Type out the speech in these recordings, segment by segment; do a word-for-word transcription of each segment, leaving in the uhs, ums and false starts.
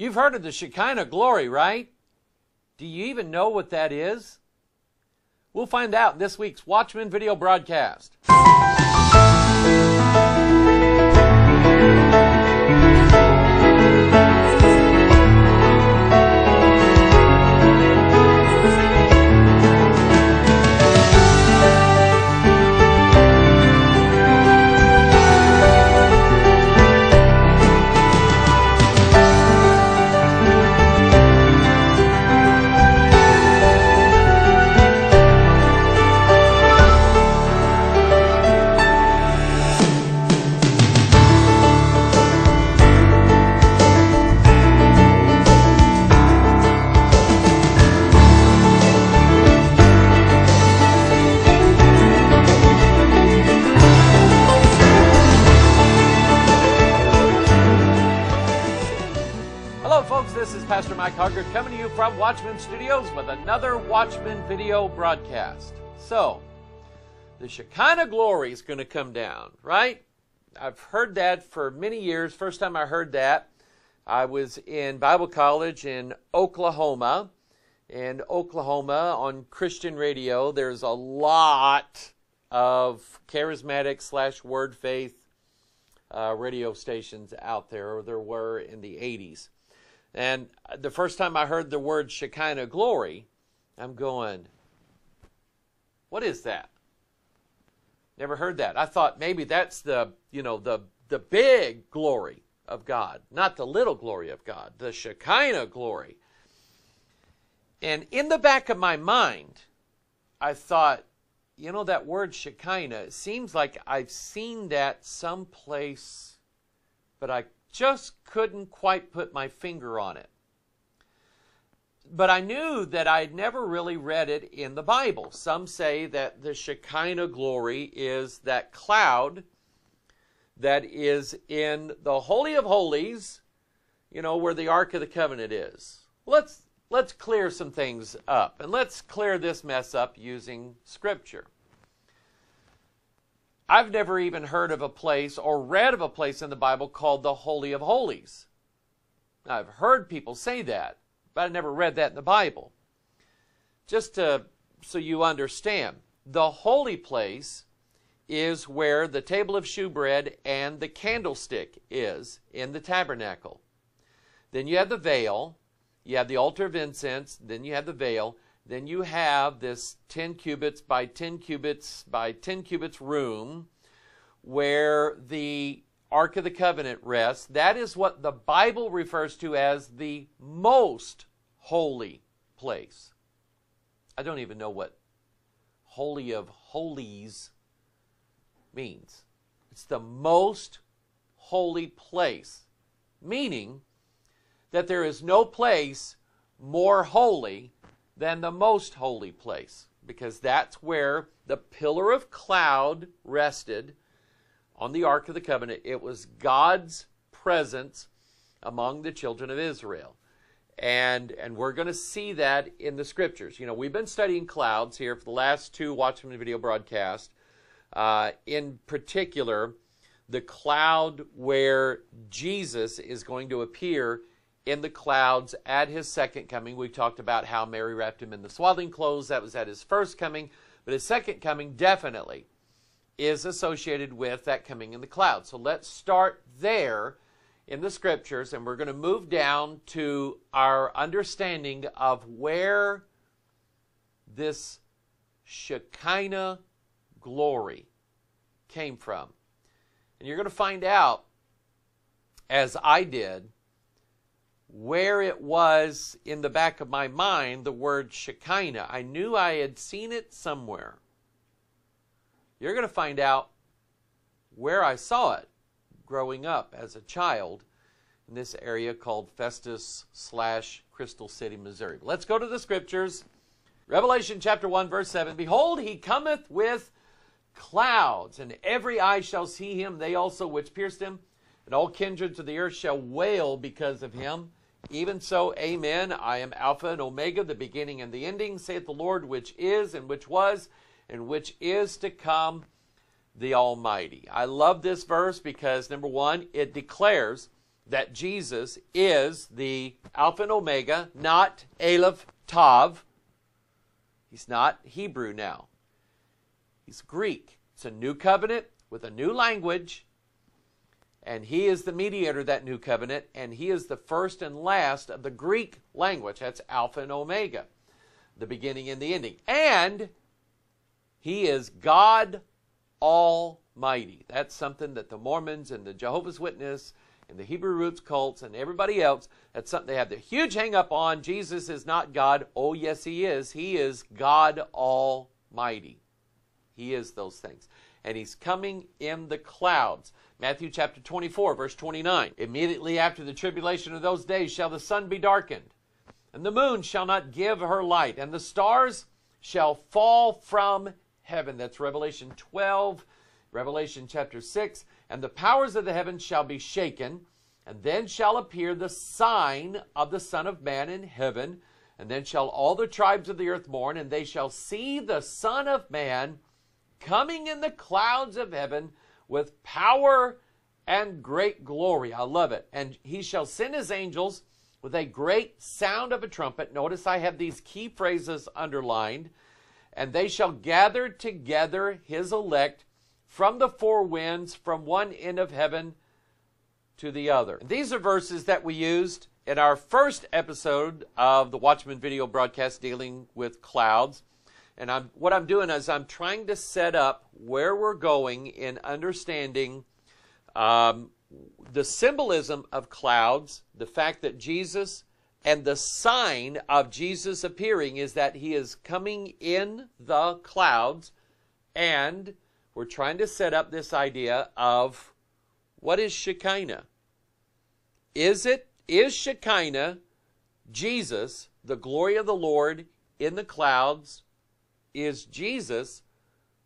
You've heard of the Shekinah glory, right? Do you even know what that is? We'll find out in this week's Watchman video broadcast. Pastor Mike Hoggard coming to you from Watchman Studios with another Watchman video broadcast. So, the Shekinah glory is going to come down, right? I've heard that for many years. First time I heard that, I was in Bible college in Oklahoma. In Oklahoma, on Christian radio, there's a lot of charismatic slash word faith uh, radio stations out there, or there were in the eighties. And the first time I heard the word Shekinah glory, I'm going, what is that? Never heard that. I thought maybe that's the, you know, the, the big glory of God, not the little glory of God, the Shekinah glory. And in the back of my mind, I thought, you know, that word Shekinah, it seems like I've seen that someplace, but I just couldn't quite put my finger on it. But I knew that I had never really read it in the Bible. Some say that the Shekinah glory is that cloud that is in the Holy of Holies, you know, where the Ark of the Covenant is. Let's, let's clear some things up, and let's clear this mess up using Scripture. I've never even heard of a place or read of a place in the Bible called the Holy of Holies. I've heard people say that, but I never read that in the Bible. Just to, so you understand, the holy place is where the table of shewbread and the candlestick is in the tabernacle. Then you have the veil, you have the altar of incense, then you have the veil, then you have this ten cubits by ten cubits by ten cubits room where the Ark of the Covenant rests. That is what the Bible refers to as the most holy place. I don't even know what Holy of Holies means. It's the most holy place, meaning that there is no place more holy than the most holy place, because that's where the pillar of cloud rested on the Ark of the Covenant. It was God's presence among the children of Israel. And, and we're going to see that in the Scriptures. You know, we've been studying clouds here for the last two Watchman video broadcasts. Uh, in particular, the cloud where Jesus is going to appear in the clouds at his second coming. We talked about how Mary wrapped him in the swaddling clothes. That was at his first coming. But his second coming definitely is associated with that coming in the clouds. So let's start there in the Scriptures, and we're going to move down to our understanding of where this Shekinah glory came from. And you're going to find out, as I did, where it was in the back of my mind, the word Shekinah. I knew I had seen it somewhere. You're going to find out where I saw it growing up as a child in this area called Festus slash Crystal City, Missouri. Let's go to the Scriptures. Revelation chapter one, verse seven. Behold, he cometh with clouds, and every eye shall see him, they also which pierced him, and all kindreds of the earth shall wail because of him. Even so, amen, I am Alpha and Omega, the beginning and the ending, saith the Lord, which is, and which was, and which is to come, the Almighty. I love this verse because, number one, it declares that Jesus is the Alpha and Omega, not Aleph Tav. He's not Hebrew now. He's Greek. It's a new covenant with a new language. And he is the mediator of that new covenant. And he is the first and last of the Greek language. That's Alpha and Omega, the beginning and the ending. And he is God Almighty. That's something that the Mormons and the Jehovah's Witnesses and the Hebrew roots cults and everybody else, that's something they have the huge hang up on. Jesus is not God. Oh, yes, he is. He is God Almighty. He is those things. And he's coming in the clouds. Matthew chapter twenty-four, verse twenty-nine. Immediately after the tribulation of those days shall the sun be darkened, and the moon shall not give her light, and the stars shall fall from heaven. That's Revelation twelve, Revelation chapter six. And the powers of the heavens shall be shaken, and then shall appear the sign of the Son of Man in heaven, and then shall all the tribes of the earth mourn, and they shall see the Son of Man coming in the clouds of heaven with power and great glory. I love it. And he shall send his angels with a great sound of a trumpet. Notice I have these key phrases underlined. And they shall gather together his elect from the four winds, from one end of heaven to the other. And these are verses that we used in our first episode of the Watchman video broadcast dealing with clouds. And I'm, what I'm doing is I'm trying to set up where we're going in understanding um, the symbolism of clouds, the fact that Jesus and the sign of Jesus appearing is that he is coming in the clouds, and we're trying to set up this idea of what is Shekinah? Is it, is Shekinah, Jesus, the glory of the Lord in the clouds? Is Jesus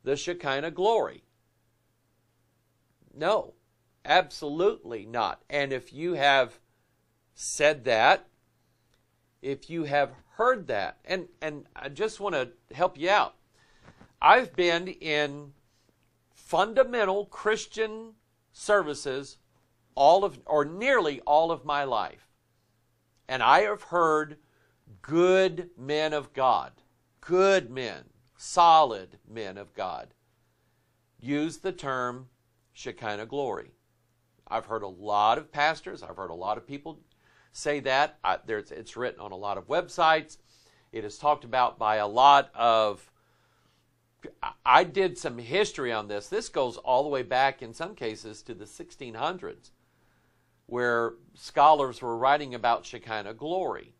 the Shekinah glory? No, absolutely not. And if you have said that, if you have heard that, and, and I just want to help you out. I've been in fundamental Christian services all of, or nearly all of my life. And I have heard good men of God, good men, solid men of God, use the term Shekinah glory. I've heard a lot of pastors, I've heard a lot of people say that. I, there's, it's written on a lot of websites. It is talked about by a lot of, I did some history on this. This goes all the way back in some cases to the sixteen hundreds, where scholars were writing about Shekinah glory.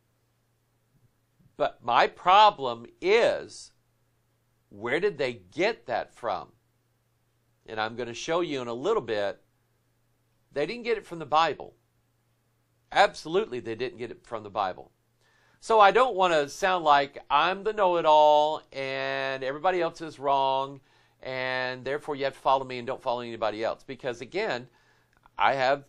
But my problem is, where did they get that from? And I'm going to show you in a little bit, they didn't get it from the Bible. Absolutely, they didn't get it from the Bible. So I don't want to sound like I'm the know-it-all and everybody else is wrong, and therefore you have to follow me and don't follow anybody else. Because again, I have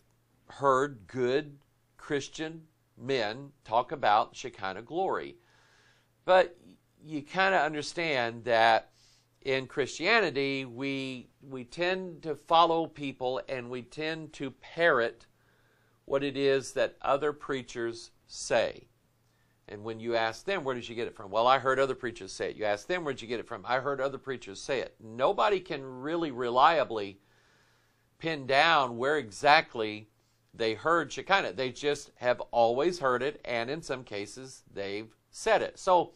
heard good Christian men talk about Shekinah glory. But you kind of understand that in Christianity, we, we tend to follow people and we tend to parrot what it is that other preachers say. And when you ask them, where did you get it from? Well, I heard other preachers say it. You ask them, where did you get it from? I heard other preachers say it. Nobody can really reliably pin down where exactly they heard Shekinah. They just have always heard it, and in some cases, they've said it. So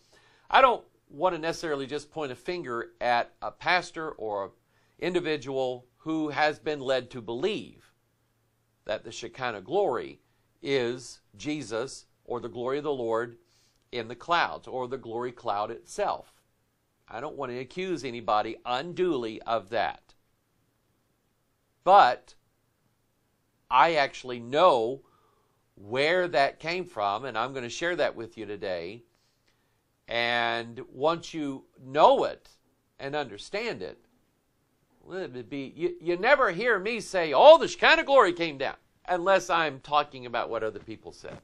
I don't want to necessarily just point a finger at a pastor or an individual who has been led to believe that the Shekinah glory is Jesus or the glory of the Lord in the clouds or the glory cloud itself. I don't want to accuse anybody unduly of that. But I actually know where that came from, and I'm going to share that with you today. And once you know it and understand it, well, it would be, you, you never hear me say, oh, the Shekinah glory came down, unless I'm talking about what other people said.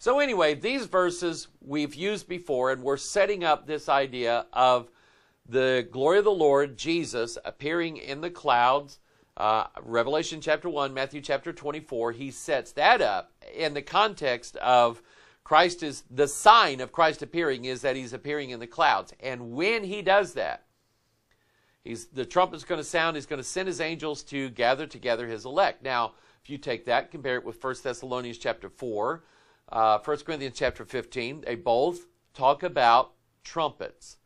So anyway, these verses we've used before, and we're setting up this idea of the glory of the Lord, Jesus, appearing in the clouds. Uh, Revelation chapter one, Matthew chapter twenty-four, he sets that up in the context of Christ is the sign of Christ appearing is that he's appearing in the clouds. And when he does that, he's, the trumpet's going to sound, he's going to send his angels to gather together his elect. Now, if you take that, compare it with First Thessalonians chapter four, uh, First Corinthians chapter fifteen, they both talk about trumpets.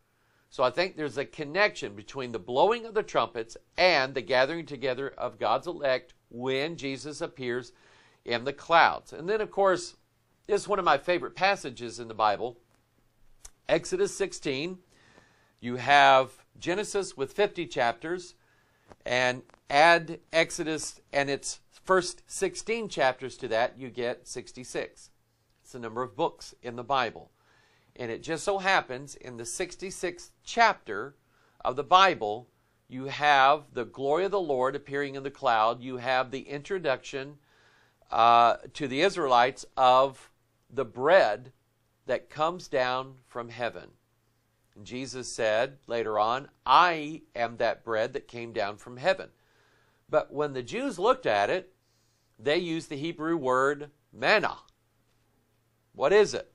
So I think there's a connection between the blowing of the trumpets and the gathering together of God's elect when Jesus appears in the clouds. And then, of course, this is one of my favorite passages in the Bible. Exodus sixteen, you have Genesis with fifty chapters, and add Exodus and its first sixteen chapters to that, you get sixty-six. It's the number of books in the Bible. And it just so happens in the sixty-sixth chapter of the Bible, you have the glory of the Lord appearing in the cloud. You have the introduction uh, to the Israelites of the bread that comes down from heaven. And Jesus said later on, I am that bread that came down from heaven. But when the Jews looked at it, they used the Hebrew word manna. What is it?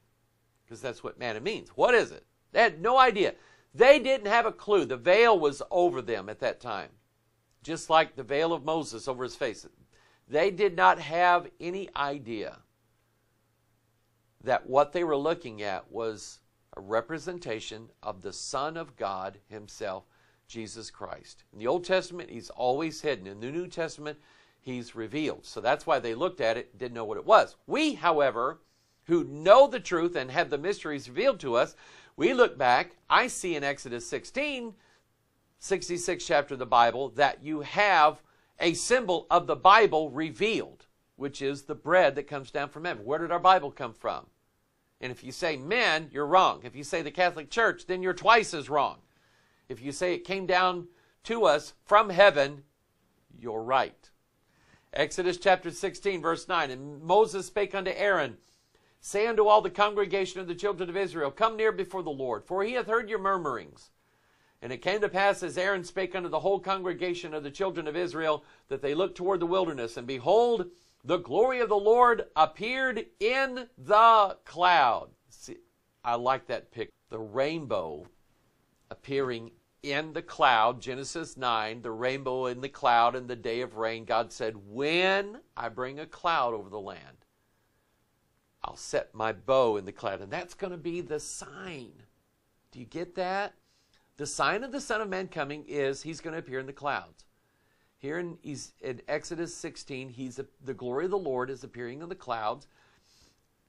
Because that's what manna means. What is it? They had no idea. They didn't have a clue. The veil was over them at that time, just like the veil of Moses over his face. They did not have any idea that what they were looking at was a representation of the Son of God himself, Jesus Christ. In the Old Testament, he's always hidden. In the New Testament, he's revealed. So that's why they looked at it, didn't know what it was. We, however, who know the truth and have the mysteries revealed to us, we look back, I see in Exodus sixteen, sixty-sixth chapter of the Bible, that you have a symbol of the Bible revealed, which is the bread that comes down from heaven. Where did our Bible come from? And if you say men, you're wrong. If you say the Catholic Church, then you're twice as wrong. If you say it came down to us from heaven, you're right. Exodus chapter sixteen, verse nine, and Moses spake unto Aaron, say unto all the congregation of the children of Israel, come near before the Lord, for he hath heard your murmurings. And it came to pass, as Aaron spake unto the whole congregation of the children of Israel, that they looked toward the wilderness, and behold, the glory of the Lord appeared in the cloud. See, I like that picture. The rainbow appearing in the cloud, Genesis nine, the rainbow in the cloud in the day of rain. God said, when I bring a cloud over the land, I'll set my bow in the cloud. And that's going to be the sign. Do you get that? The sign of the Son of Man coming is he's going to appear in the clouds. Here in, in Exodus sixteen, he's a, the glory of the Lord is appearing in the clouds.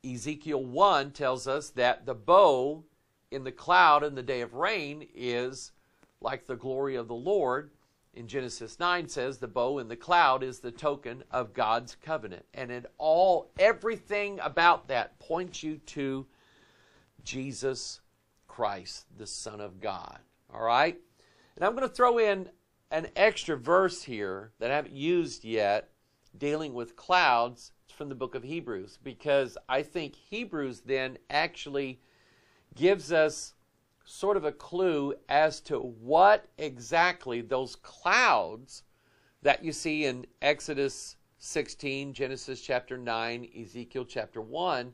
Ezekiel one tells us that the bow in the cloud in the day of rain is like the glory of the Lord. In Genesis nine says the bow in the cloud is the token of God's covenant. And it all, everything about that points you to Jesus Christ, the Son of God. All right? And I'm going to throw in an extra verse here that I haven't used yet dealing with clouds. It's from the book of Hebrews, because I think Hebrews then actually gives us sort of a clue as to what exactly those clouds that you see in Exodus sixteen, Genesis chapter nine, Ezekiel chapter one,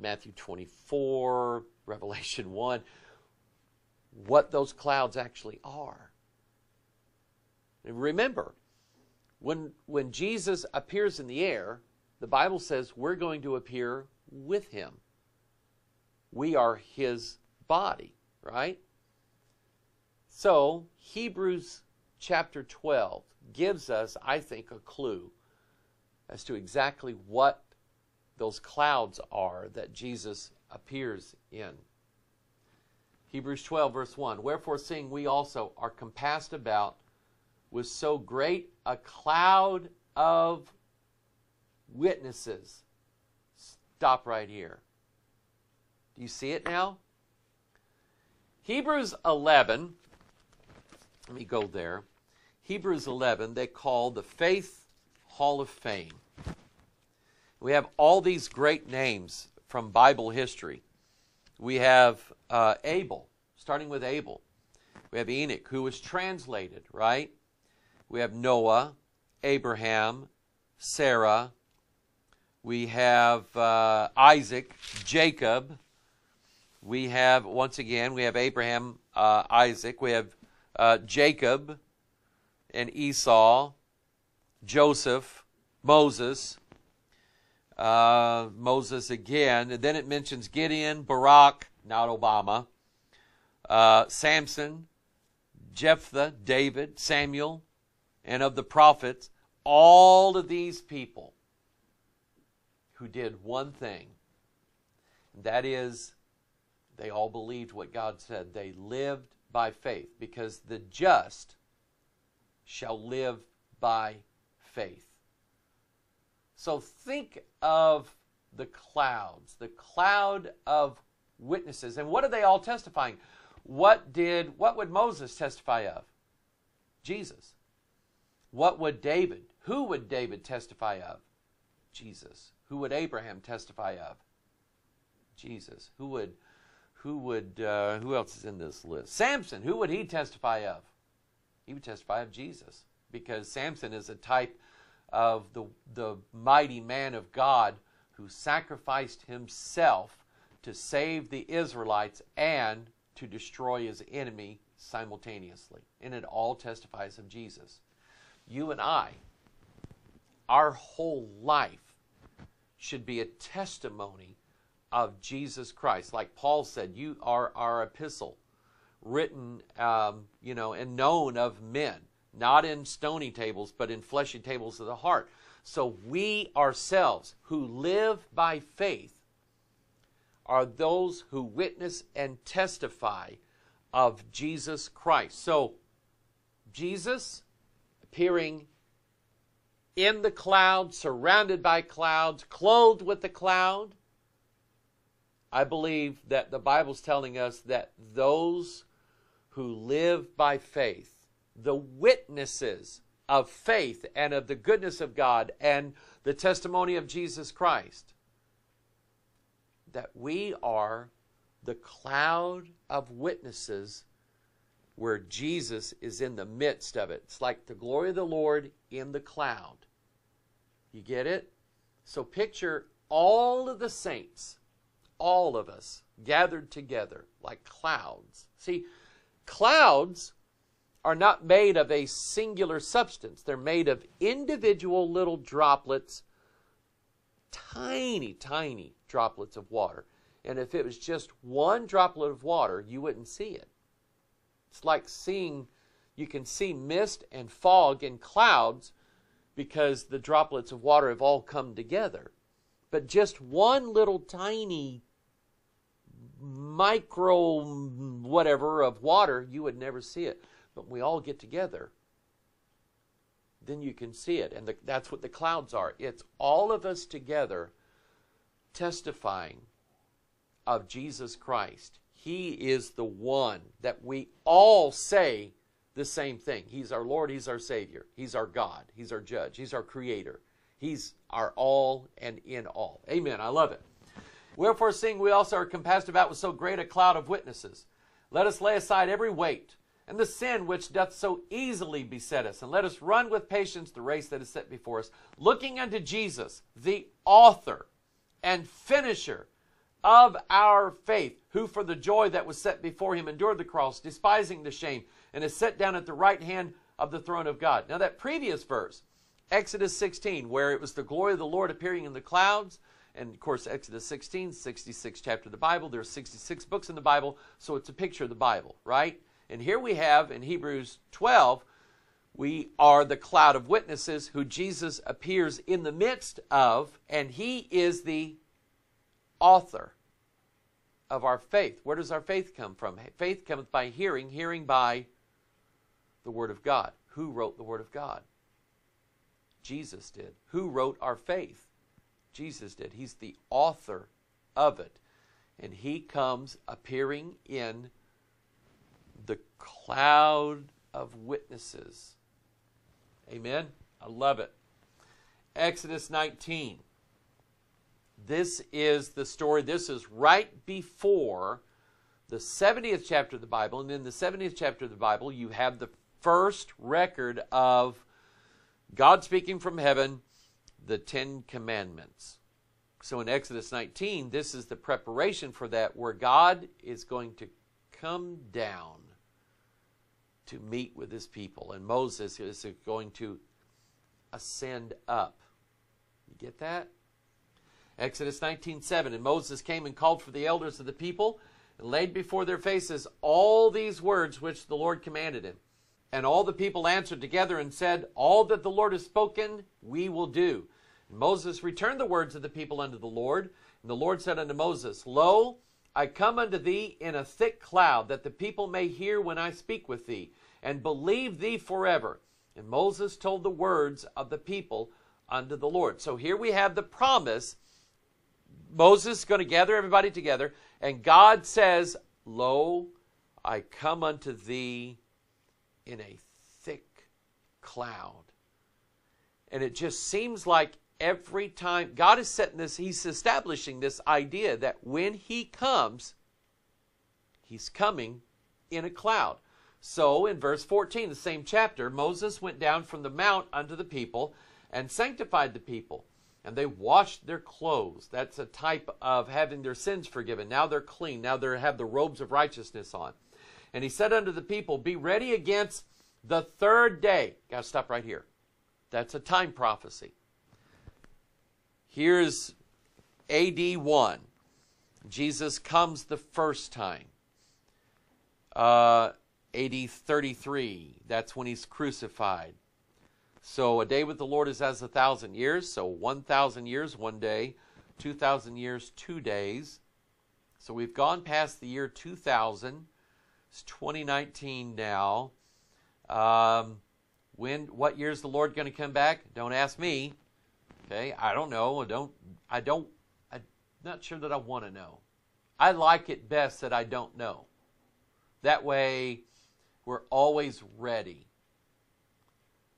Matthew twenty-four, Revelation one, what those clouds actually are. And remember, when, when Jesus appears in the air, the Bible says we're going to appear with him. We are his body. Right? So, Hebrews chapter twelve gives us, I think, a clue as to exactly what those clouds are that Jesus appears in. Hebrews twelve, verse one, wherefore, seeing we also are compassed about with so great a cloud of witnesses. Stop right here. Do you see it now? Hebrews eleven, let me go there. Hebrews eleven, they call the Faith Hall of Fame. We have all these great names from Bible history. We have uh, Abel, starting with Abel. We have Enoch, who was translated, right? We have Noah, Abraham, Sarah, we have uh, Isaac, Jacob, we have, once again, we have Abraham, uh, Isaac, we have uh, Jacob and Esau, Joseph, Moses, uh, Moses again, and then it mentions Gideon, Barak, not Obama, uh, Samson, Jephthah, David, Samuel, and of the prophets, all of these people who did one thing, and that is they all believed what God said. They lived by faith, because the just shall live by faith. So think of the clouds, the cloud of witnesses. And what are they all testifying? What did, what would Moses testify of? Jesus. What would David, who would David testify of? Jesus. Who would Abraham testify of? Jesus. Who would, who would, uh, who else is in this list? Samson, who would he testify of? He would testify of Jesus, because Samson is a type of the, the mighty man of God who sacrificed himself to save the Israelites and to destroy his enemy simultaneously. And it all testifies of Jesus. You and I, our whole life should be a testimony of Jesus Christ. Like Paul said, you are our epistle, written, um, you know, and known of men, not in stony tables, but in fleshy tables of the heart. So we ourselves who live by faith are those who witness and testify of Jesus Christ. So Jesus appearing in the cloud, surrounded by clouds, clothed with the cloud. I believe that the Bible's telling us that those who live by faith, the witnesses of faith and of the goodness of God and the testimony of Jesus Christ, that we are the cloud of witnesses where Jesus is in the midst of it. It's like the glory of the Lord in the cloud. You get it? So picture all of the saints, all of us, gathered together like clouds. See, clouds are not made of a singular substance. They're made of individual little droplets, tiny, tiny droplets of water. And if it was just one droplet of water, you wouldn't see it. It's like seeing, you can see mist and fog and clouds because the droplets of water have all come together. But just one little tiny micro whatever of water, you would never see it. But we all get together, then you can see it. And the, that's what the clouds are. It's all of us together testifying of Jesus Christ. He is the one that we all say the same thing. He's our Lord. He's our Savior. He's our God. He's our Judge. He's our Creator. He's our all and in all. Amen. I love it. Wherefore, seeing we also are compassed about with so great a cloud of witnesses, let us lay aside every weight and the sin which doth so easily beset us, and let us run with patience the race that is set before us, looking unto Jesus, the author and finisher of our faith, who for the joy that was set before him endured the cross, despising the shame, and is set down at the right hand of the throne of God. Now that previous verse, Exodus sixteen, where it was the glory of the Lord appearing in the clouds, and of course Exodus sixteen, sixty-sixth chapter of the Bible, there are sixty-six books in the Bible, so it's a picture of the Bible, right? And here we have in Hebrews twelve, we are the cloud of witnesses who Jesus appears in the midst of, and he is the author of our faith. Where does our faith come from? Faith cometh by hearing, hearing by the Word of God. Who wrote the Word of God? Jesus did. Who wrote our faith? Jesus did. He's the author of it. And he comes appearing in the cloud of witnesses. Amen. I love it. Exodus nineteen. This is the story. This is right before the seventieth chapter of the Bible. And in the seventieth chapter of the Bible, you have the first record of God speaking from heaven, the Ten Commandments. So in Exodus nineteen, this is the preparation for that, where God is going to come down to meet with his people. And Moses is going to ascend up. You get that? Exodus nineteen seven, and Moses came and called for the elders of the people and laid before their faces all these words which the Lord commanded him. And all the people answered together and said, all that the Lord has spoken, we will do. And Moses returned the words of the people unto the Lord. And the Lord said unto Moses, Lo, I come unto thee in a thick cloud, that the people may hear when I speak with thee, and believe thee forever. And Moses told the words of the people unto the Lord. So here we have the promise. Moses is going to gather everybody together, and God says, Lo, I come unto thee in a thick cloud. And it just seems like every time God is setting this, he's establishing this idea that when he comes, he's coming in a cloud. So in verse fourteen, the same chapter, Moses went down from the mount unto the people and sanctified the people. And they washed their clothes. That's a type of having their sins forgiven. Now they're clean. Now they have the robes of righteousness on. And he said unto the people, Be ready against the third day. Got to stop right here. That's a time prophecy. Here's A D one. Jesus comes the first time. Uh, A D thirty-three. That's when he's crucified. So a day with the Lord is as a thousand years. So one thousand years, one day. two thousand years, two days. So we've gone past the year two thousand. It's twenty nineteen now. Um, when? What year is the Lord going to come back? Don't ask me. Okay, I don't know. I don't. I don't. I'm not sure that I want to know. I like it best that I don't know. That way, we're always ready.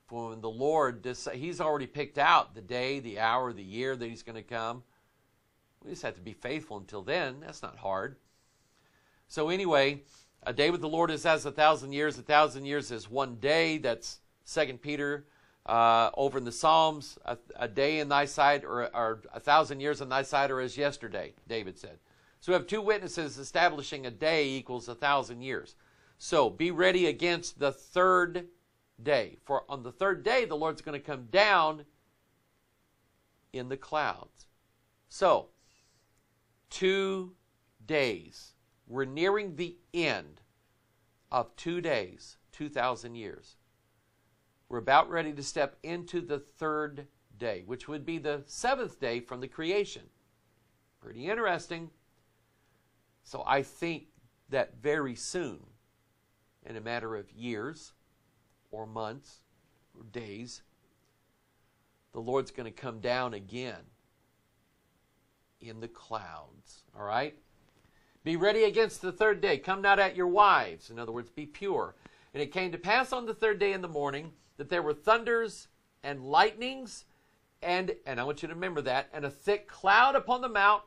For when the Lord, he's already picked out the day, the hour, the year that he's going to come. We just have to be faithful until then. That's not hard. So anyway, a day with the Lord is as a thousand years. A thousand years is one day. That's Second Peter. Uh, over in the Psalms, a, a day in thy sight, or, or a thousand years in thy sight are as yesterday, David said. So we have two witnesses establishing a day equals a thousand years. So be ready against the third day. For on the third day, the Lord's going to come down in the clouds. So, two days. We're nearing the end of two days, two thousand years. We're about ready to step into the third day, which would be the seventh day from the creation. Pretty interesting. So I think that very soon, in a matter of years, or months, or days, the Lord's going to come down again in the clouds. All right? Be ready against the third day. Come not at your wives. In other words, be pure. And it came to pass on the third day in the morning that there were thunders and lightnings, and, and I want you to remember that, and a thick cloud upon the mount,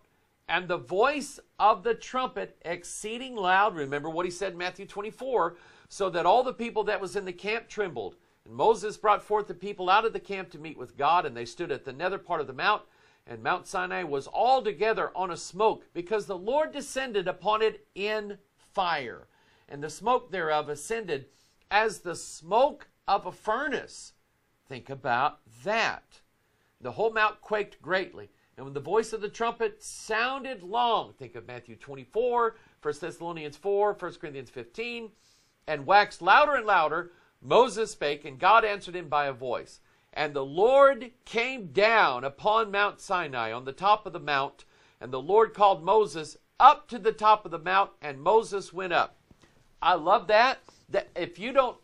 and the voice of the trumpet exceeding loud. Remember what he said in Matthew twenty-four, so that all the people that was in the camp trembled. And Moses brought forth the people out of the camp to meet with God, and they stood at the nether part of the mount, and Mount Sinai was altogether on a smoke, because the Lord descended upon it in fire. And the smoke thereof ascended as the smoke of a furnace. Think about that. The whole mount quaked greatly. And when the voice of the trumpet sounded long, think of Matthew twenty-four, First Thessalonians four, First Corinthians fifteen, and waxed louder and louder, Moses spake, and God answered him by a voice. And the Lord came down upon Mount Sinai, on the top of the mount, and the Lord called Moses up to the top of the mount, and Moses went up. I love that. That if you don't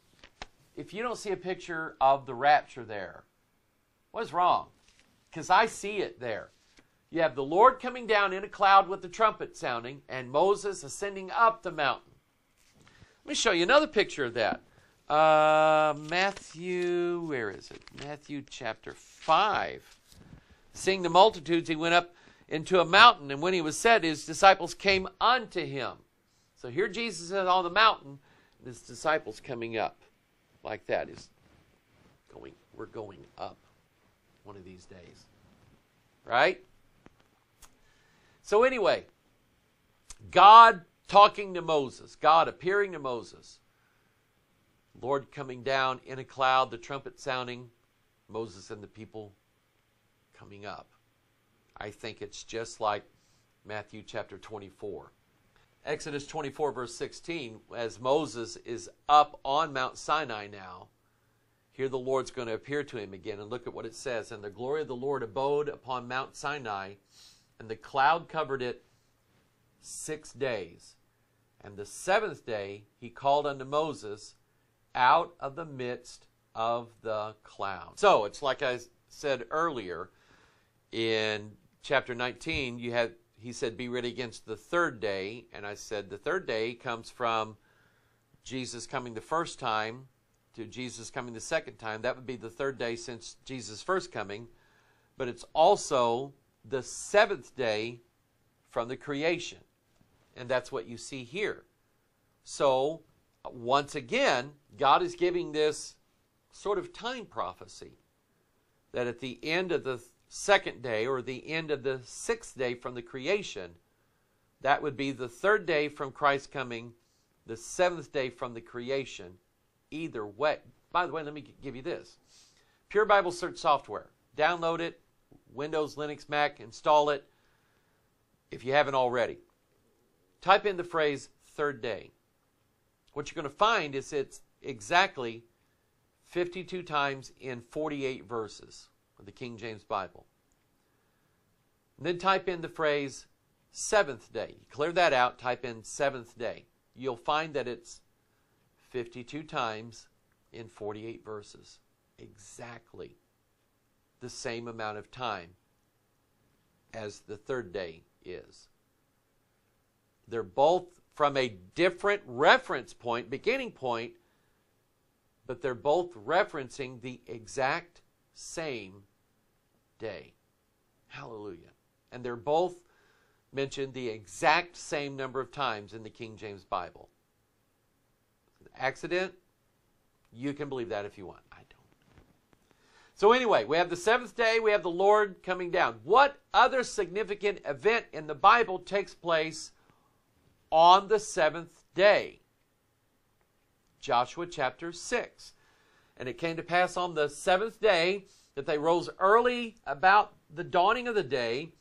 If you don't see a picture of the rapture there, what's wrong? Because I see it there. You have the Lord coming down in a cloud with the trumpet sounding, and Moses ascending up the mountain. Let me show you another picture of that. Uh, Matthew, where is it? Matthew chapter five. Seeing the multitudes, he went up into a mountain, and when he was set, his disciples came unto him. So here Jesus is on the mountain, and his disciples coming up. Like that is going we're going up one of these days. Right? So anyway, God talking to Moses, God appearing to Moses, Lord coming down in a cloud, the trumpet sounding, Moses and the people coming up. I think it's just like Matthew chapter twenty-four. Exodus twenty-four verse sixteen, as Moses is up on Mount Sinai now, here the Lord's going to appear to him again. And look at what it says. And the glory of the Lord abode upon Mount Sinai, and the cloud covered it six days. And the seventh day he called unto Moses out of the midst of the cloud. So it's like I said earlier in chapter nineteen, you had, he said, be ready against the third day. And I said the third day comes from Jesus coming the first time to Jesus coming the second time. That would be the third day since Jesus' first coming. But it's also the seventh day from the creation. And that's what you see here. So once again, God is giving this sort of time prophecy that at the end of the second day, or the end of the sixth day from the creation, that would be the third day from Christ's coming, the seventh day from the creation. Either way, by the way, let me give you this. Pure Bible search software. Download it, Windows, Linux, Mac, install it if you haven't already. Type in the phrase third day. What you're going to find is it's exactly fifty-two times in forty-eight verses of the King James Bible. And then type in the phrase seventh day. You clear that out, type in seventh day. You'll find that it's fifty-two times in forty-eight verses. Exactly the same amount of time as the third day is. They're both from a different reference point, beginning point, but they're both referencing the exact same day. Hallelujah. And they're both mentioned the exact same number of times in the King James Bible. An accident? You can believe that if you want. I don't. So anyway, we have the seventh day, we have the Lord coming down. What other significant event in the Bible takes place on the seventh day? Joshua chapter six. And it came to pass on the seventh day that they rose early about the dawning of the day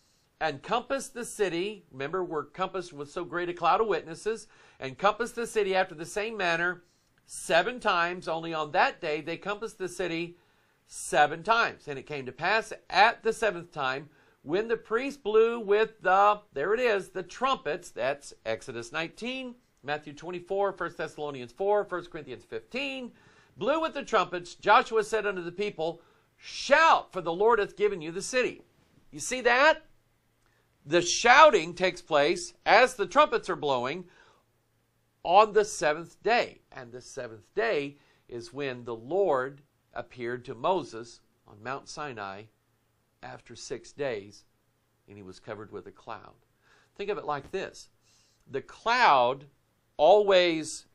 and compassed the city. Remember, we're compassed with so great a cloud of witnesses. And compassed the city after the same manner seven times. Only on that day they compassed the city seven times. And it came to pass at the seventh time, when the priest blew with the, there it is, the trumpets, that's Exodus nineteen, Matthew twenty-four, First Thessalonians four, First Corinthians fifteen, blew with the trumpets, Joshua said unto the people, shout, for the Lord hath given you the city. You see that? The shouting takes place as the trumpets are blowing on the seventh day. And the seventh day is when the Lord appeared to Moses on Mount Sinai after six days, and he was covered with a cloud. Think of it like this. The cloud always,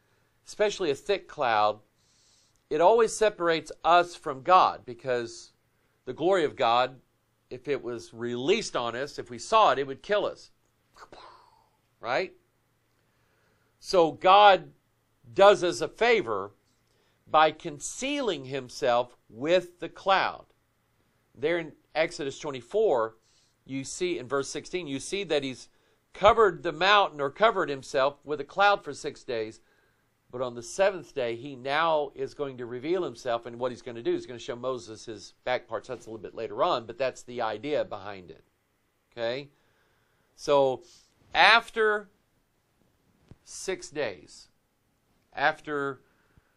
especially a thick cloud, it always separates us from God, because the glory of God, if it was released on us, if we saw it, it would kill us. Right? So God does us a favor by concealing himself with the cloud. There in Exodus twenty-four, you see in verse sixteen, you see that he's covered the mountain, or covered himself with a cloud for six days. But on the seventh day, he now is going to reveal himself, and what he's going to do is going to show Moses his back parts. That's a little bit later on, but that's the idea behind it. Okay? So after six days, after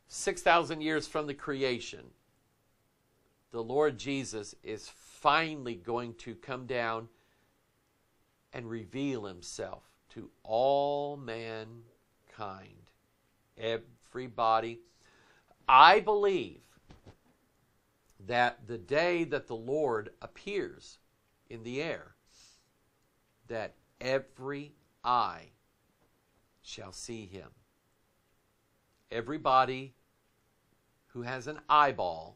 six thousand years from the creation, the Lord Jesus is finally going to come down and reveal himself to all mankind, everybody. I believe that the day that the Lord appears in the air, that every eye shall see him. Everybody who has an eyeball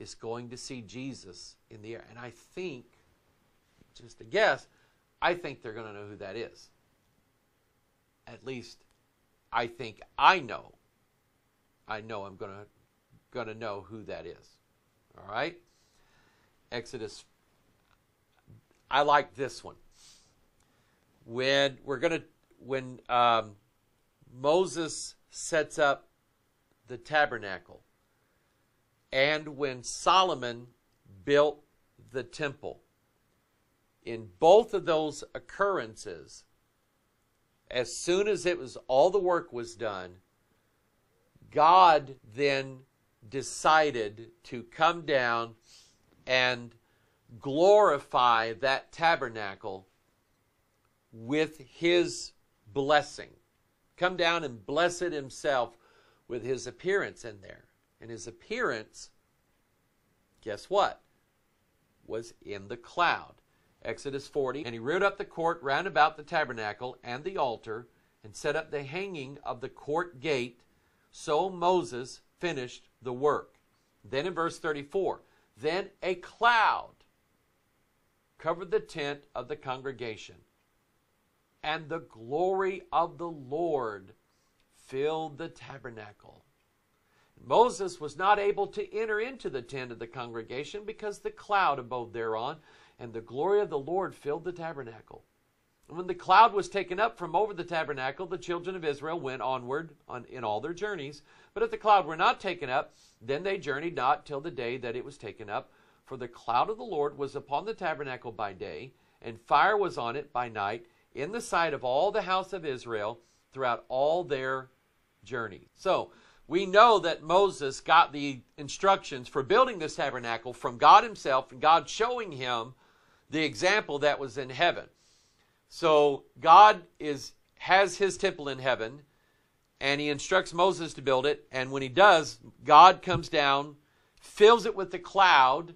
is going to see Jesus in the air. And I think, just a guess, I think they're going to know who that is. At least I think I know. I know I'm going to going to know who that is. All right? Exodus. I like this one. When we're going to when um, Moses sets up the tabernacle, and when Solomon built the temple, in both of those occurrences, as soon as it was all the work was done, God then decided to come down and glorify that tabernacle with his blessing. Come down and bless it himself with his appearance in there. And his appearance, guess what? Was in the cloud. Exodus forty, and he reared up the court round about the tabernacle and the altar, and set up the hanging of the court gate. So Moses finished the work. Then in verse thirty-four, then a cloud covered the tent of the congregation, and the glory of the Lord filled the tabernacle. Moses was not able to enter into the tent of the congregation because the cloud abode thereon, and the glory of the Lord filled the tabernacle. And when the cloud was taken up from over the tabernacle, the children of Israel went onward on, in all their journeys. But if the cloud were not taken up, then they journeyed not till the day that it was taken up. For the cloud of the Lord was upon the tabernacle by day, and fire was on it by night, in the sight of all the house of Israel throughout all their journey. So we know that Moses got the instructions for building this tabernacle from God himself, and God showing him the example that was in heaven. So God is has his temple in heaven, and he instructs Moses to build it. And when he does, God comes down, fills it with the cloud,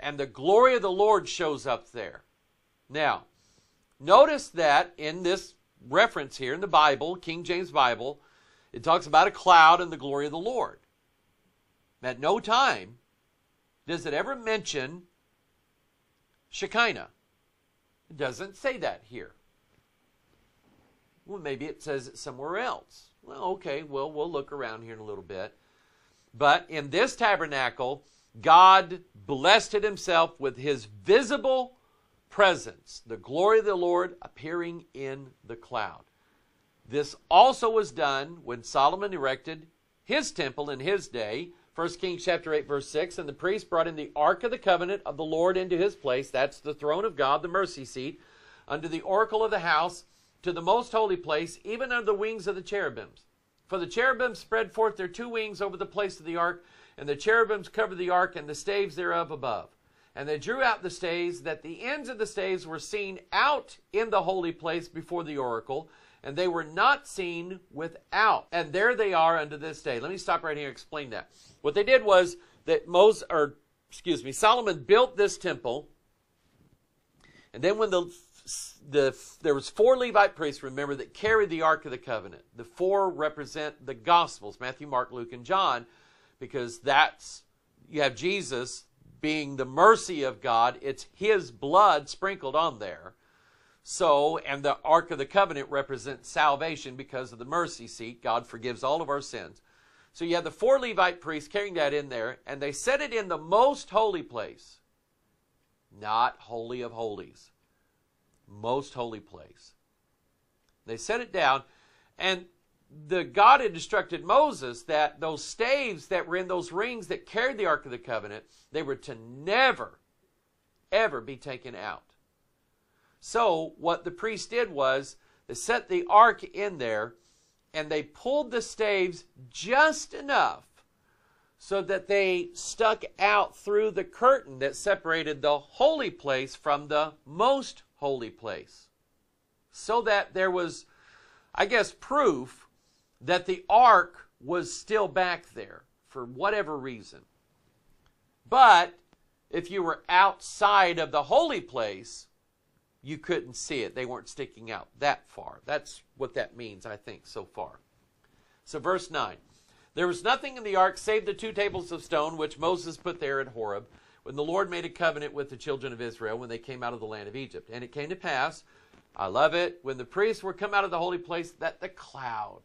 and the glory of the Lord shows up there. Now, notice that in this reference here in the Bible, King James Bible, it talks about a cloud and the glory of the Lord. At no time does it ever mention Shekinah. It doesn't say that here. Well, maybe it says it somewhere else. Well, okay, well, we'll look around here in a little bit. But in this tabernacle, God blessed it himself with his visible presence, the glory of the Lord appearing in the cloud. This also was done when Solomon erected his temple in his day. First Kings chapter eight, verse six, and the priest brought in the ark of the covenant of the Lord into his place, that's the throne of God, the mercy seat, under the oracle of the house, to the most holy place, even under the wings of the cherubims. For the cherubims spread forth their two wings over the place of the ark, and the cherubims covered the ark and the staves thereof above. And they drew out the staves, that the ends of the staves were seen out in the holy place before the oracle, and they were not seen without. And there they are unto this day. Let me stop right here and explain that. What they did was that Moses, or excuse me, Solomon built this temple. And then when the, the there was four Levite priests, remember, that carried the Ark of the Covenant. The four represent the Gospels, Matthew, Mark, Luke, and John, because that's, you have Jesus being the mercy of God. It's his blood sprinkled on there. So, and the Ark of the Covenant represents salvation because of the mercy seat. God forgives all of our sins. So you have the four Levite priests carrying that in there, and they set it in the most holy place. Not holy of holies. Most holy place. They set it down, and the God had instructed Moses that those staves that were in those rings that carried the Ark of the Covenant, they were to never, ever be taken out. So what the priest did was they set the ark in there, and they pulled the staves just enough so that they stuck out through the curtain that separated the holy place from the most holy place. So that there was, I guess, proof that the ark was still back there for whatever reason. But if you were outside of the holy place, you couldn't see it. They weren't sticking out that far. That's what that means, I think, so far. So verse nine. There was nothing in the ark save the two tables of stone which Moses put there at Horeb, when the Lord made a covenant with the children of Israel when they came out of the land of Egypt. And it came to pass, I love it, when the priests were come out of the holy place, that the cloud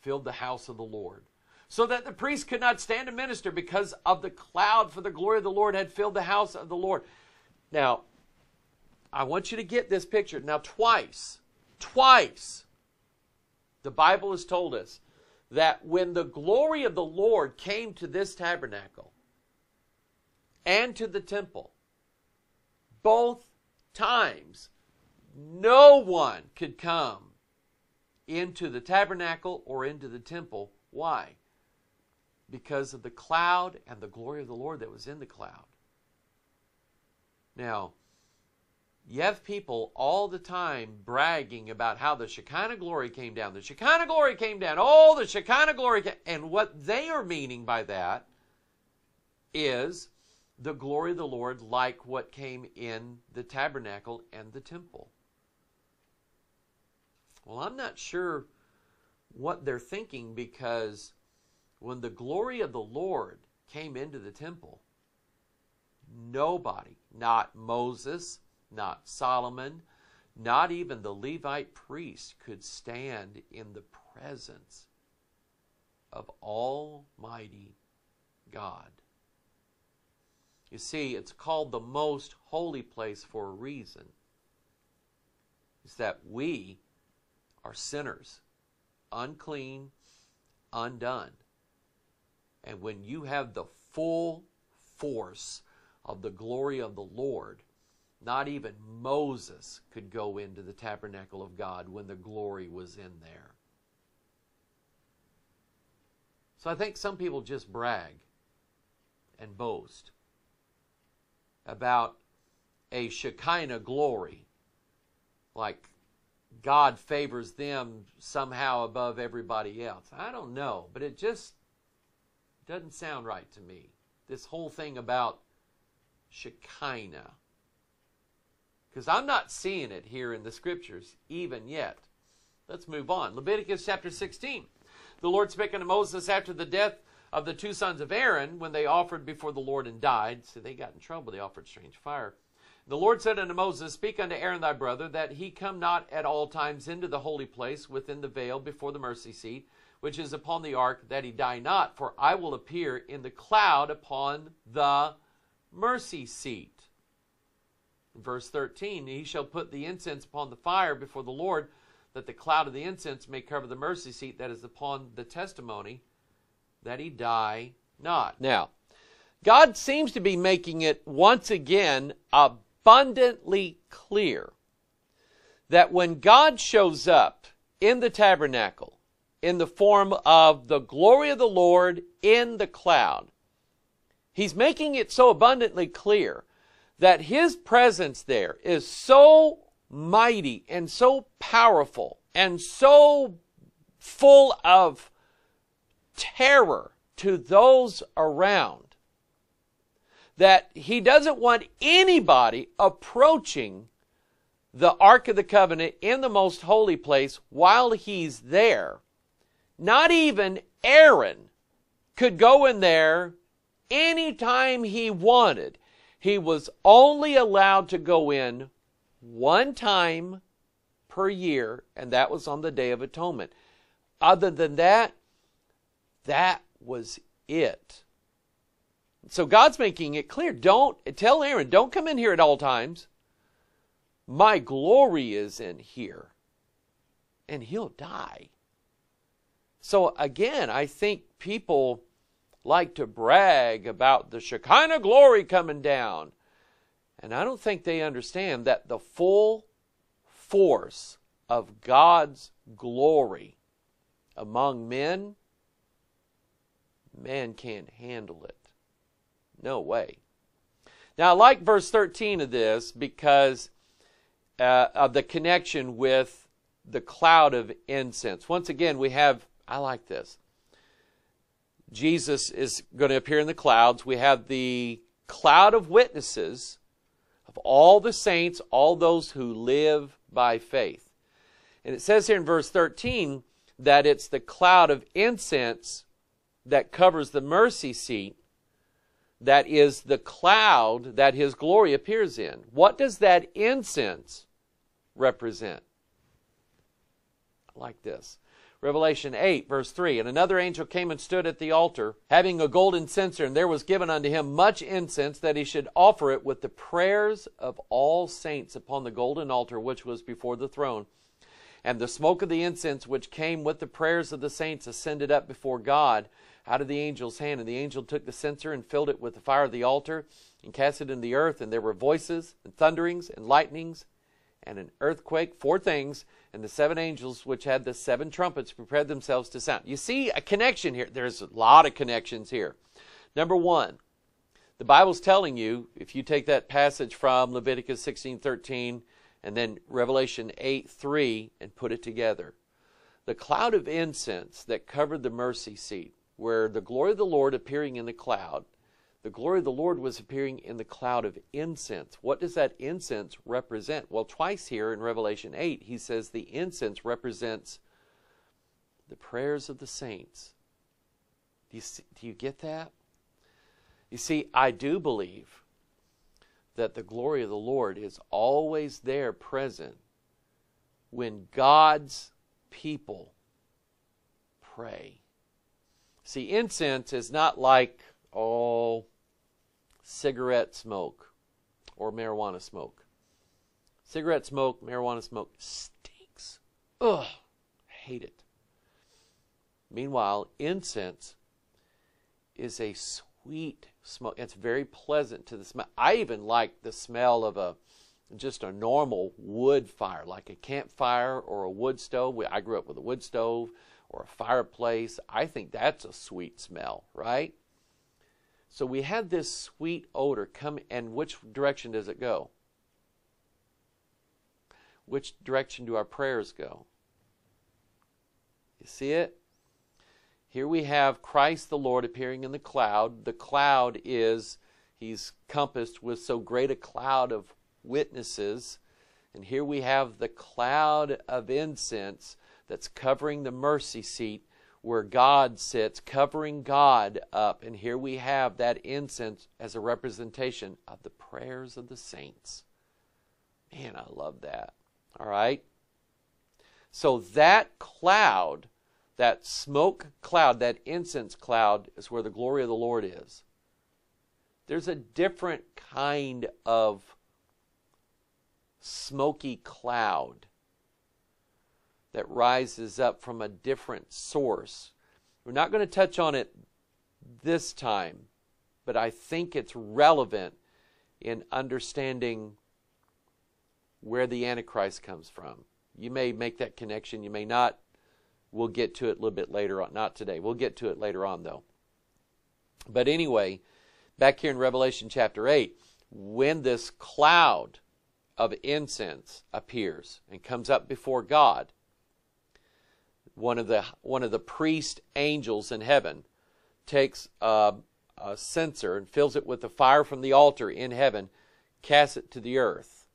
filled the house of the Lord, so that the priests could not stand to minister because of the cloud, for the glory of the Lord had filled the house of the Lord. Now, I want you to get this picture. Now, twice, twice, the Bible has told us that when the glory of the Lord came to this tabernacle and to the temple, both times, no one could come into the tabernacle or into the temple. Why? Because of the cloud and the glory of the Lord that was in the cloud. Now, you have people all the time bragging about how the Shekinah glory came down. The Shekinah glory came down. Oh, the Shekinah glory came. And what they are meaning by that is the glory of the Lord, like what came in the tabernacle and the temple. Well, I'm not sure what they're thinking, because when the glory of the Lord came into the temple, nobody, not Moses, not Solomon, not even the Levite priest, could stand in the presence of Almighty God. You see, it's called the most holy place for a reason. It's that we are sinners, unclean, undone. And when you have the full force of the glory of the Lord, not even Moses could go into the tabernacle of God when the glory was in there. So I think some people just brag and boast about a Shekinah glory, like God favors them somehow above everybody else. I don't know, but it just doesn't sound right to me, this whole thing about Shekinah, because I'm not seeing it here in the scriptures even yet. Let's move on. Leviticus chapter sixteen. The Lord spake unto Moses after the death of the two sons of Aaron, when they offered before the Lord and died. So they got in trouble. They offered strange fire. The Lord said unto Moses, Speak unto Aaron thy brother, that he come not at all times into the holy place within the veil before the mercy seat, which is upon the ark, that he die not. For I will appear in the cloud upon the mercy seat. Verse thirteen, He shall put the incense upon the fire before the Lord, that the cloud of the incense may cover the mercy seat that is upon the testimony, that he die not. Now, God seems to be making it once again abundantly clear that when God shows up in the tabernacle in the form of the glory of the Lord in the cloud, He's making it so abundantly clear that His presence there is so mighty and so powerful and so full of terror to those around, that He doesn't want anybody approaching the Ark of the Covenant in the most holy place while He's there. Not even Aaron could go in there anytime he wanted. He was only allowed to go in one time per year, and that was on the Day of Atonement. Other than that, that was it. So God's making it clear. Don't tell Aaron, don't come in here at all times. My glory is in here. And he'll die. So again, I think people like to brag about the Shekinah glory coming down. And I don't think they understand that the full force of God's glory among men, man can't handle it. No way. Now, I like verse thirteen of this because uh, of the connection with the cloud of incense. Once again, we have, I like this. Jesus is going to appear in the clouds. We have the cloud of witnesses of all the saints, all those who live by faith. And it says here in verse thirteen that it's the cloud of incense that covers the mercy seat, that is the cloud that his glory appears in. What does that incense represent? Like this. Revelation eight, verse three, and another angel came and stood at the altar, having a golden censer, and there was given unto him much incense, that he should offer it with the prayers of all saints upon the golden altar, which was before the throne. And the smoke of the incense, which came with the prayers of the saints, ascended up before God out of the angel's hand. And the angel took the censer and filled it with the fire of the altar, and cast it in the earth. And there were voices, and thunderings, and lightnings, and an earthquake, four things, and the seven angels which had the seven trumpets prepared themselves to sound. You see a connection here. There's a lot of connections here. Number one, the Bible's telling you, if you take that passage from Leviticus sixteen thirteen and then Revelation eight three and put it together, the cloud of incense that covered the mercy seat, where the glory of the Lord appearing in the cloud, the glory of the Lord was appearing in the cloud of incense. What does that incense represent? Well, twice here in Revelation eight, he says the incense represents the prayers of the saints. Do you, see, do you get that? You see, I do believe that the glory of the Lord is always there present when God's people pray. See, incense is not like, oh, cigarette smoke or marijuana smoke. Cigarette smoke, marijuana smoke stinks. Ugh, hate it. Meanwhile, incense is a sweet smoke. It's very pleasant to the smell. I even like the smell of a just a normal wood fire, like a campfire or a wood stove. I grew up with a wood stove or a fireplace. I think that's a sweet smell, right? So we have this sweet odor come, and which direction does it go? Which direction do our prayers go? You see it? Here we have Christ the Lord appearing in the cloud. The cloud is, he's compassed with so great a cloud of witnesses. And here we have the cloud of incense that's covering the mercy seat, where God sits, covering God up. And here we have that incense as a representation of the prayers of the saints. Man, I love that. All right? So that cloud, that smoke cloud, that incense cloud, is where the glory of the Lord is. There's a different kind of smoky cloud that rises up from a different source. We're not going to touch on it this time, but I think it's relevant in understanding where the Antichrist comes from. You may make that connection, you may not. We'll get to it a little bit later on, not today. We'll get to it later on, though. But anyway, back here in Revelation chapter eight, when this cloud of incense appears and comes up before God, One of the one of the priest angels in heaven takes a, a censer and fills it with the fire from the altar in heaven, casts it to the earth.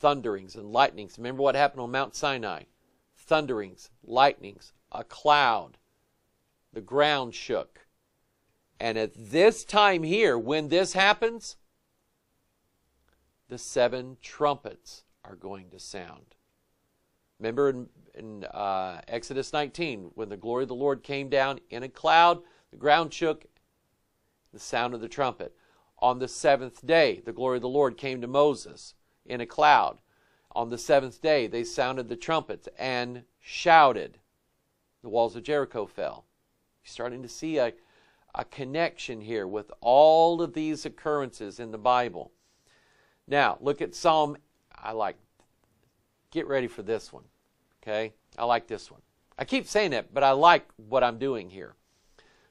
Thunderings and lightnings. Remember what happened on Mount Sinai? Thunderings, lightnings, a cloud. The ground shook. And at this time here, when this happens, the seven trumpets are going to sound. Remember in, in uh, Exodus nineteen, when the glory of the Lord came down in a cloud, the ground shook, the sound of the trumpet. On the seventh day, the glory of the Lord came to Moses in a cloud. On the seventh day, they sounded the trumpets and shouted. The walls of Jericho fell. You're starting to see a, a connection here with all of these occurrences in the Bible. Now, look at Psalm, I like Get ready for this one, okay? I like this one. I keep saying it, but I like what I'm doing here.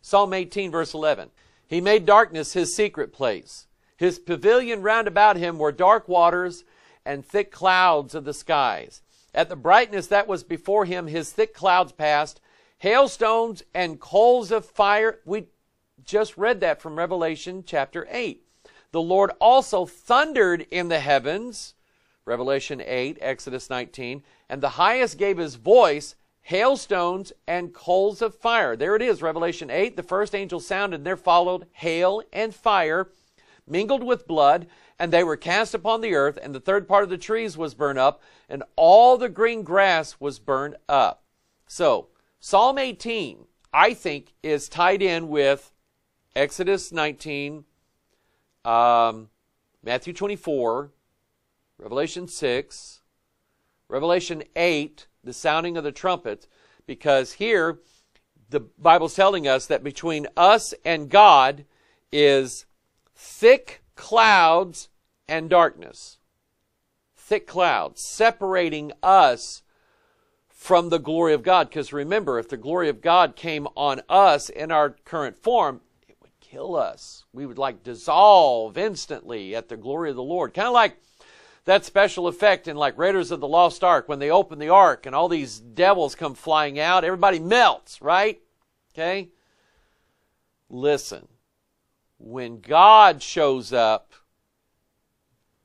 Psalm eighteen, verse eleven. He made darkness his secret place. His pavilion round about him were dark waters and thick clouds of the skies. At the brightness that was before him, his thick clouds passed. Hailstones and coals of fire. We just read that from Revelation chapter eight. The Lord also thundered in the heavens. Revelation eight, Exodus nineteen, and the highest gave his voice, hailstones and coals of fire. There it is, Revelation eight. The first angel sounded, and there followed hail and fire mingled with blood, and they were cast upon the earth, and the third part of the trees was burned up, and all the green grass was burned up. So, Psalm eighteen, I think, is tied in with Exodus nineteen, um, Matthew twenty-four, Revelation six, Revelation eight, the sounding of the trumpet, because here the Bible's telling us that between us and God is thick clouds and darkness. Thick clouds separating us from the glory of God. Because remember, if the glory of God came on us in our current form, it would kill us. We would like dissolve instantly at the glory of the Lord. Kind of like that special effect in like Raiders of the Lost Ark when they open the ark and all these devils come flying out. Everybody melts, right? Okay? Listen. When God shows up,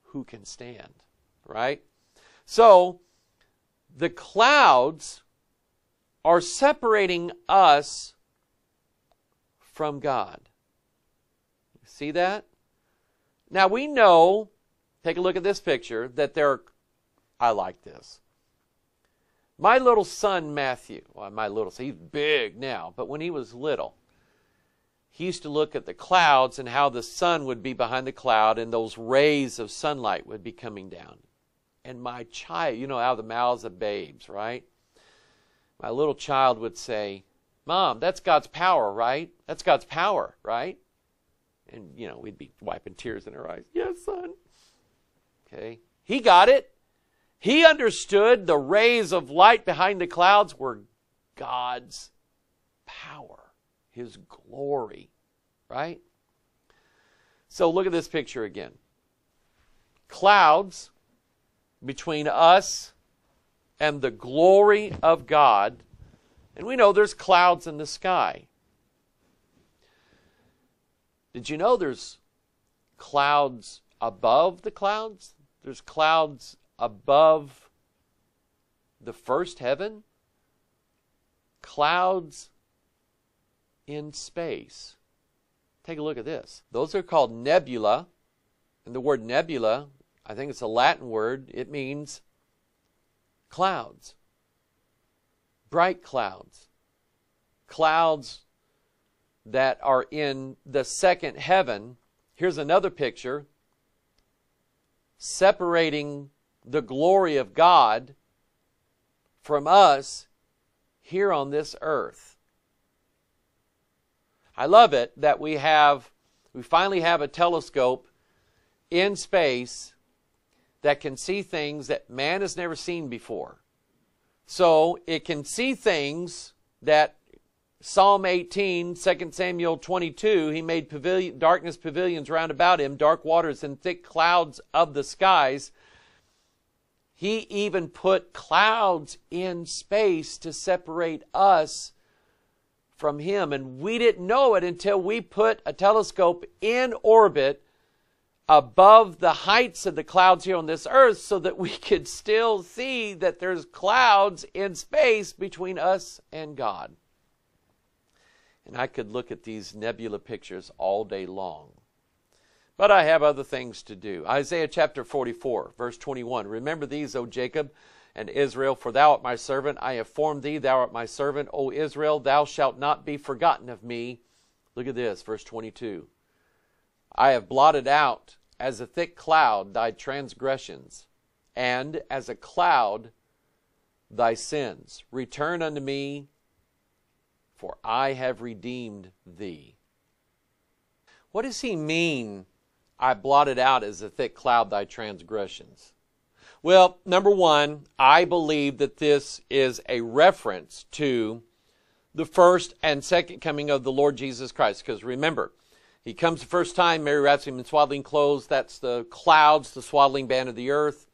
who can stand, right? So, the clouds are separating us from God. See that? Now, we know, take a look at this picture, that there are, I like this. My little son, Matthew, well, my little son, he's big now, but when he was little, he used to look at the clouds and how the sun would be behind the cloud and those rays of sunlight would be coming down. And my child, you know, out of the mouths of babes, right? My little child would say, Mom, that's God's power, right? That's God's power, right? And, you know, we'd be wiping tears in her eyes. Yes, son. Okay. He got it. He understood the rays of light behind the clouds were God's power. His glory, right? So look at this picture again. Clouds between us and the glory of God. And we know there's clouds in the sky. Did you know there's clouds above the clouds? There's clouds above the first heaven. Clouds in space. Take a look at this. Those are called nebula. And the word nebula, I think it's a Latin word. It means clouds. Bright clouds. Clouds that are in the second heaven. Here's another picture separating the glory of God from us here on this earth. I love it that we have, we finally have a telescope in space that can see things that man has never seen before. So it can see things that Psalm eighteen, Second Samuel twenty-two, he made pavilion, darkness pavilions round about him, dark waters and thick clouds of the skies. He even put clouds in space to separate us from him, and we didn't know it until we put a telescope in orbit above the heights of the clouds here on this earth so that we could still see that there's clouds in space between us and God. And I could look at these nebula pictures all day long, but I have other things to do. Isaiah chapter forty-four, verse twenty-one. Remember these, O Jacob and Israel, for thou art my servant, I have formed thee, thou art my servant, O Israel, thou shalt not be forgotten of me. Look at this, verse twenty-two. I have blotted out as a thick cloud thy transgressions, and as a cloud thy sins. Return unto me, for I have redeemed thee. What does he mean, I blotted out as a thick cloud thy transgressions? Well, number one, I believe that this is a reference to the first and second coming of the Lord Jesus Christ. Because remember, he comes the first time, Mary wraps him in swaddling clothes. That's the clouds, the swaddling band of the earth.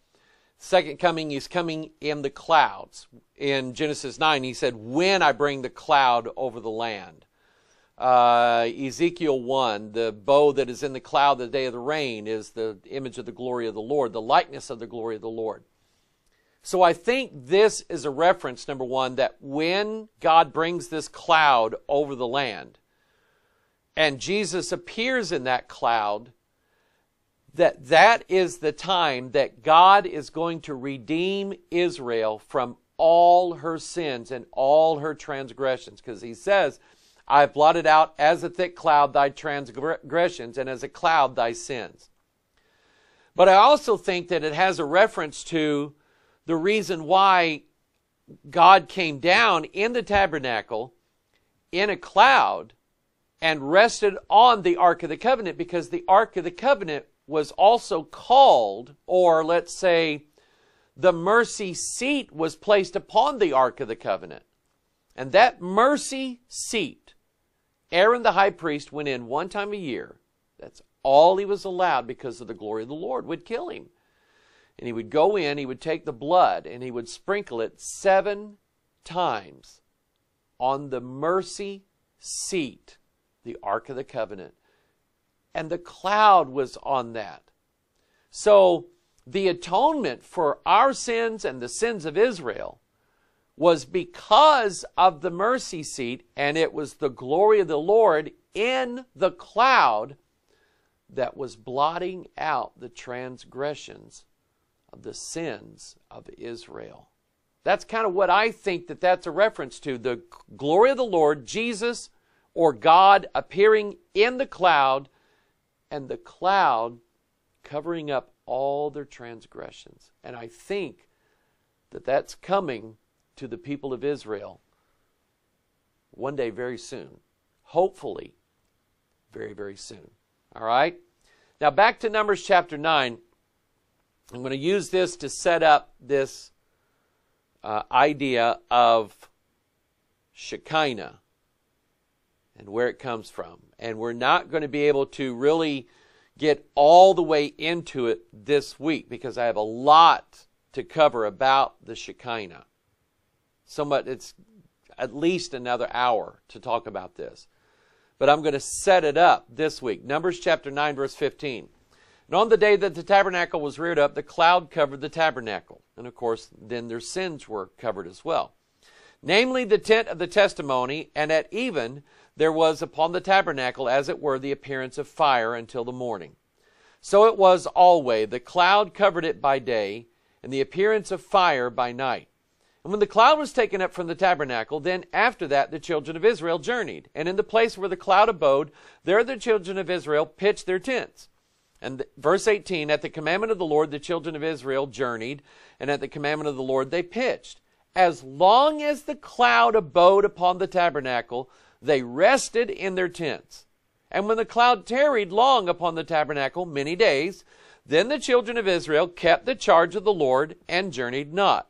Second coming, he's coming in the clouds. In Genesis nine, he said, when I bring the cloud over the land. Uh, Ezekiel one, the bow that is in the cloud the day of the rain is the image of the glory of the Lord, the likeness of the glory of the Lord. So I think this is a reference, number one, that when God brings this cloud over the land and Jesus appears in that cloud, that that is the time that God is going to redeem Israel from all her sins and all her transgressions. Because he says, I have blotted out as a thick cloud thy transgressions and as a cloud thy sins. But I also think that it has a reference to the reason why God came down in the tabernacle in a cloud and rested on the Ark of the Covenant, because the Ark of the Covenant was also called, or let's say, the mercy seat was placed upon the Ark of the Covenant. And that mercy seat, Aaron the high priest went in one time a year. That's all he was allowed, because of the glory of the Lord would kill him. And he would go in, he would take the blood, and he would sprinkle it seven times on the mercy seat, the Ark of the Covenant. And the cloud was on that. So the atonement for our sins and the sins of Israel was because of the mercy seat, and it was the glory of the Lord in the cloud that was blotting out the transgressions of the sins of Israel. That's kind of what I think that that's a reference to, the glory of the Lord, Jesus or God appearing in the cloud, and the cloud covering up all their transgressions. And I think that that's coming to the people of Israel one day very soon. Hopefully, very, very soon. All right? Now back to Numbers chapter nine. I'm going to use this to set up this uh, idea of Shekinah and where it comes from. And we're not going to be able to really get all the way into it this week, because I have a lot to cover about the Shekinah. Somewhat, it's at least another hour to talk about this. But I'm going to set it up this week. Numbers chapter nine, verse fifteen. And on the day that the tabernacle was reared up, the cloud covered the tabernacle. And of course, then their sins were covered as well. Namely, the tent of the testimony, and at even there was upon the tabernacle, as it were, the appearance of fire until the morning. So it was alway. The cloud covered it by day, and the appearance of fire by night. And when the cloud was taken up from the tabernacle, then after that the children of Israel journeyed. And in the place where the cloud abode, there the children of Israel pitched their tents. And verse eighteen, at the commandment of the Lord, the children of Israel journeyed, and at the commandment of the Lord, they pitched. As long as the cloud abode upon the tabernacle, they rested in their tents. And when the cloud tarried long upon the tabernacle many days, then the children of Israel kept the charge of the Lord and journeyed not.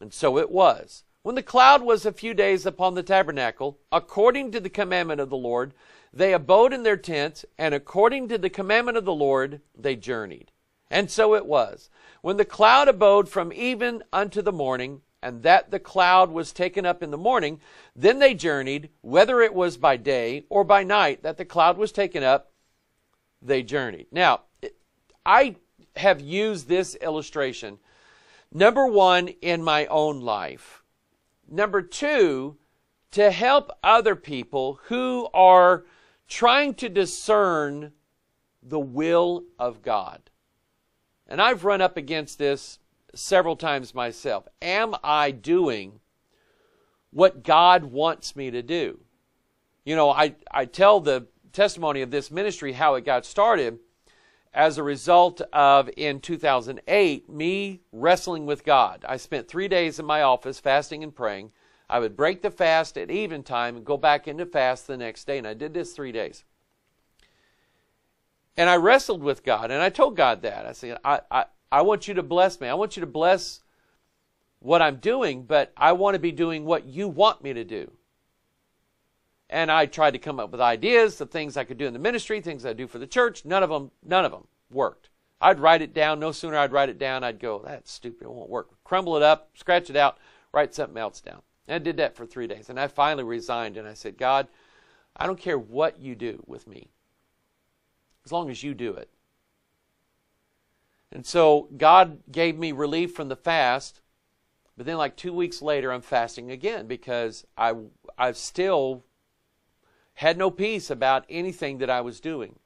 And so it was, when the cloud was a few days upon the tabernacle, according to the commandment of the Lord, they abode in their tents, and according to the commandment of the Lord, they journeyed. And so it was, when the cloud abode from even unto the morning, and that the cloud was taken up in the morning, then they journeyed, whether it was by day or by night that the cloud was taken up, they journeyed. Now, I have used this illustration, number one, in my own life. Number two, to help other people who are trying to discern the will of God. And I've run up against this several times myself. Am I doing what God wants me to do? You know, I, I tell the testimony of this ministry how it got started as a result of, in two thousand eight, me wrestling with God. I spent three days in my office fasting and praying. I would break the fast at eventime and go back into fast the next day. And I did this three days. And I wrestled with God, and I told God that. I said, I, I, I want you to bless me. I want you to bless what I'm doing, but I want to be doing what you want me to do. And I tried to come up with ideas, the things I could do in the ministry, things I do for the church. None of them, none of them worked. I'd write it down. No sooner I'd write it down, I'd go, that's stupid. It won't work. Crumble it up, scratch it out, write something else down. And I did that for three days. And I finally resigned, and I said, God, I don't care what you do with me, as long as you do it. And so God gave me relief from the fast, But then like two weeks later, I'm fasting again because I, I still had no peace about anything that I was doing.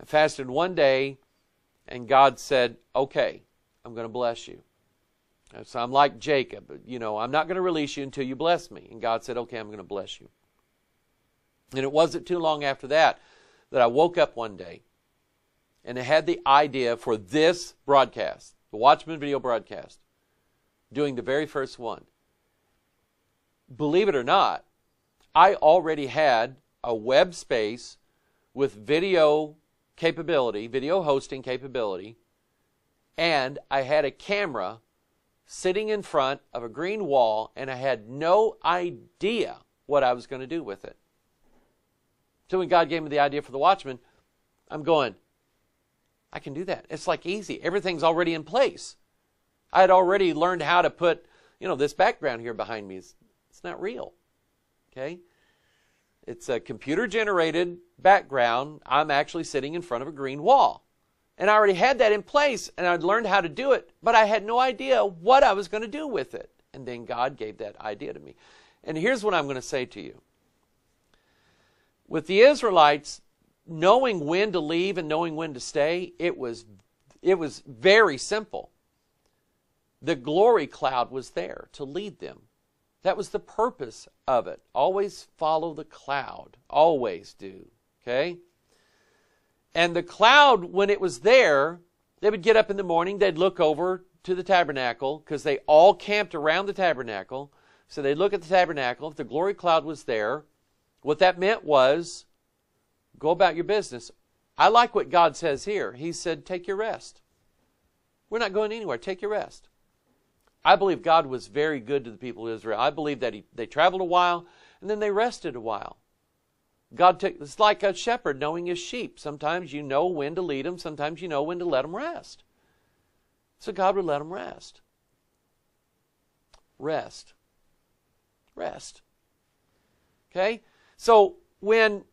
I fasted one day and God said, okay, I'm going to bless you. And so I'm like Jacob, you know, I'm not going to release you until you bless me. And God said, okay, I'm going to bless you. And it wasn't too long after that that I woke up one day and I had the idea for this broadcast, the Watchman video broadcast, doing the very first one. Believe it or not, I already had a web space with video capability, video hosting capability, and I had a camera sitting in front of a green wall, and I had no idea what I was going to do with it. So when God gave me the idea for the Watchman, I'm going, I can do that. It's like easy. Everything's already in place. I had already learned how to put, you know, this background here behind me. It's, it's not real, okay? It's a computer-generated background. I'm actually sitting in front of a green wall. And I already had that in place, and I'd learned how to do it, but I had no idea what I was going to do with it. And then God gave that idea to me. And here's what I'm going to say to you. With the Israelites, knowing when to leave and knowing when to stay, it was, it was very simple. The glory cloud was there to lead them. That was the purpose of it. Always follow the cloud. Always do. Okay? And the cloud, when it was there, they would get up in the morning, they'd look over to the tabernacle, because they all camped around the tabernacle. So they'd look at the tabernacle. If the glory cloud was there, what that meant was, go about your business. I like what God says here. He said, take your rest. We're not going anywhere. Take your rest. I believe God was very good to the people of Israel. I believe that he, they traveled a while, and then they rested a while. God took, it's like a shepherd knowing his sheep. Sometimes you know when to lead them. Sometimes you know when to let them rest. So God would let them rest. Rest. Rest. Okay? So when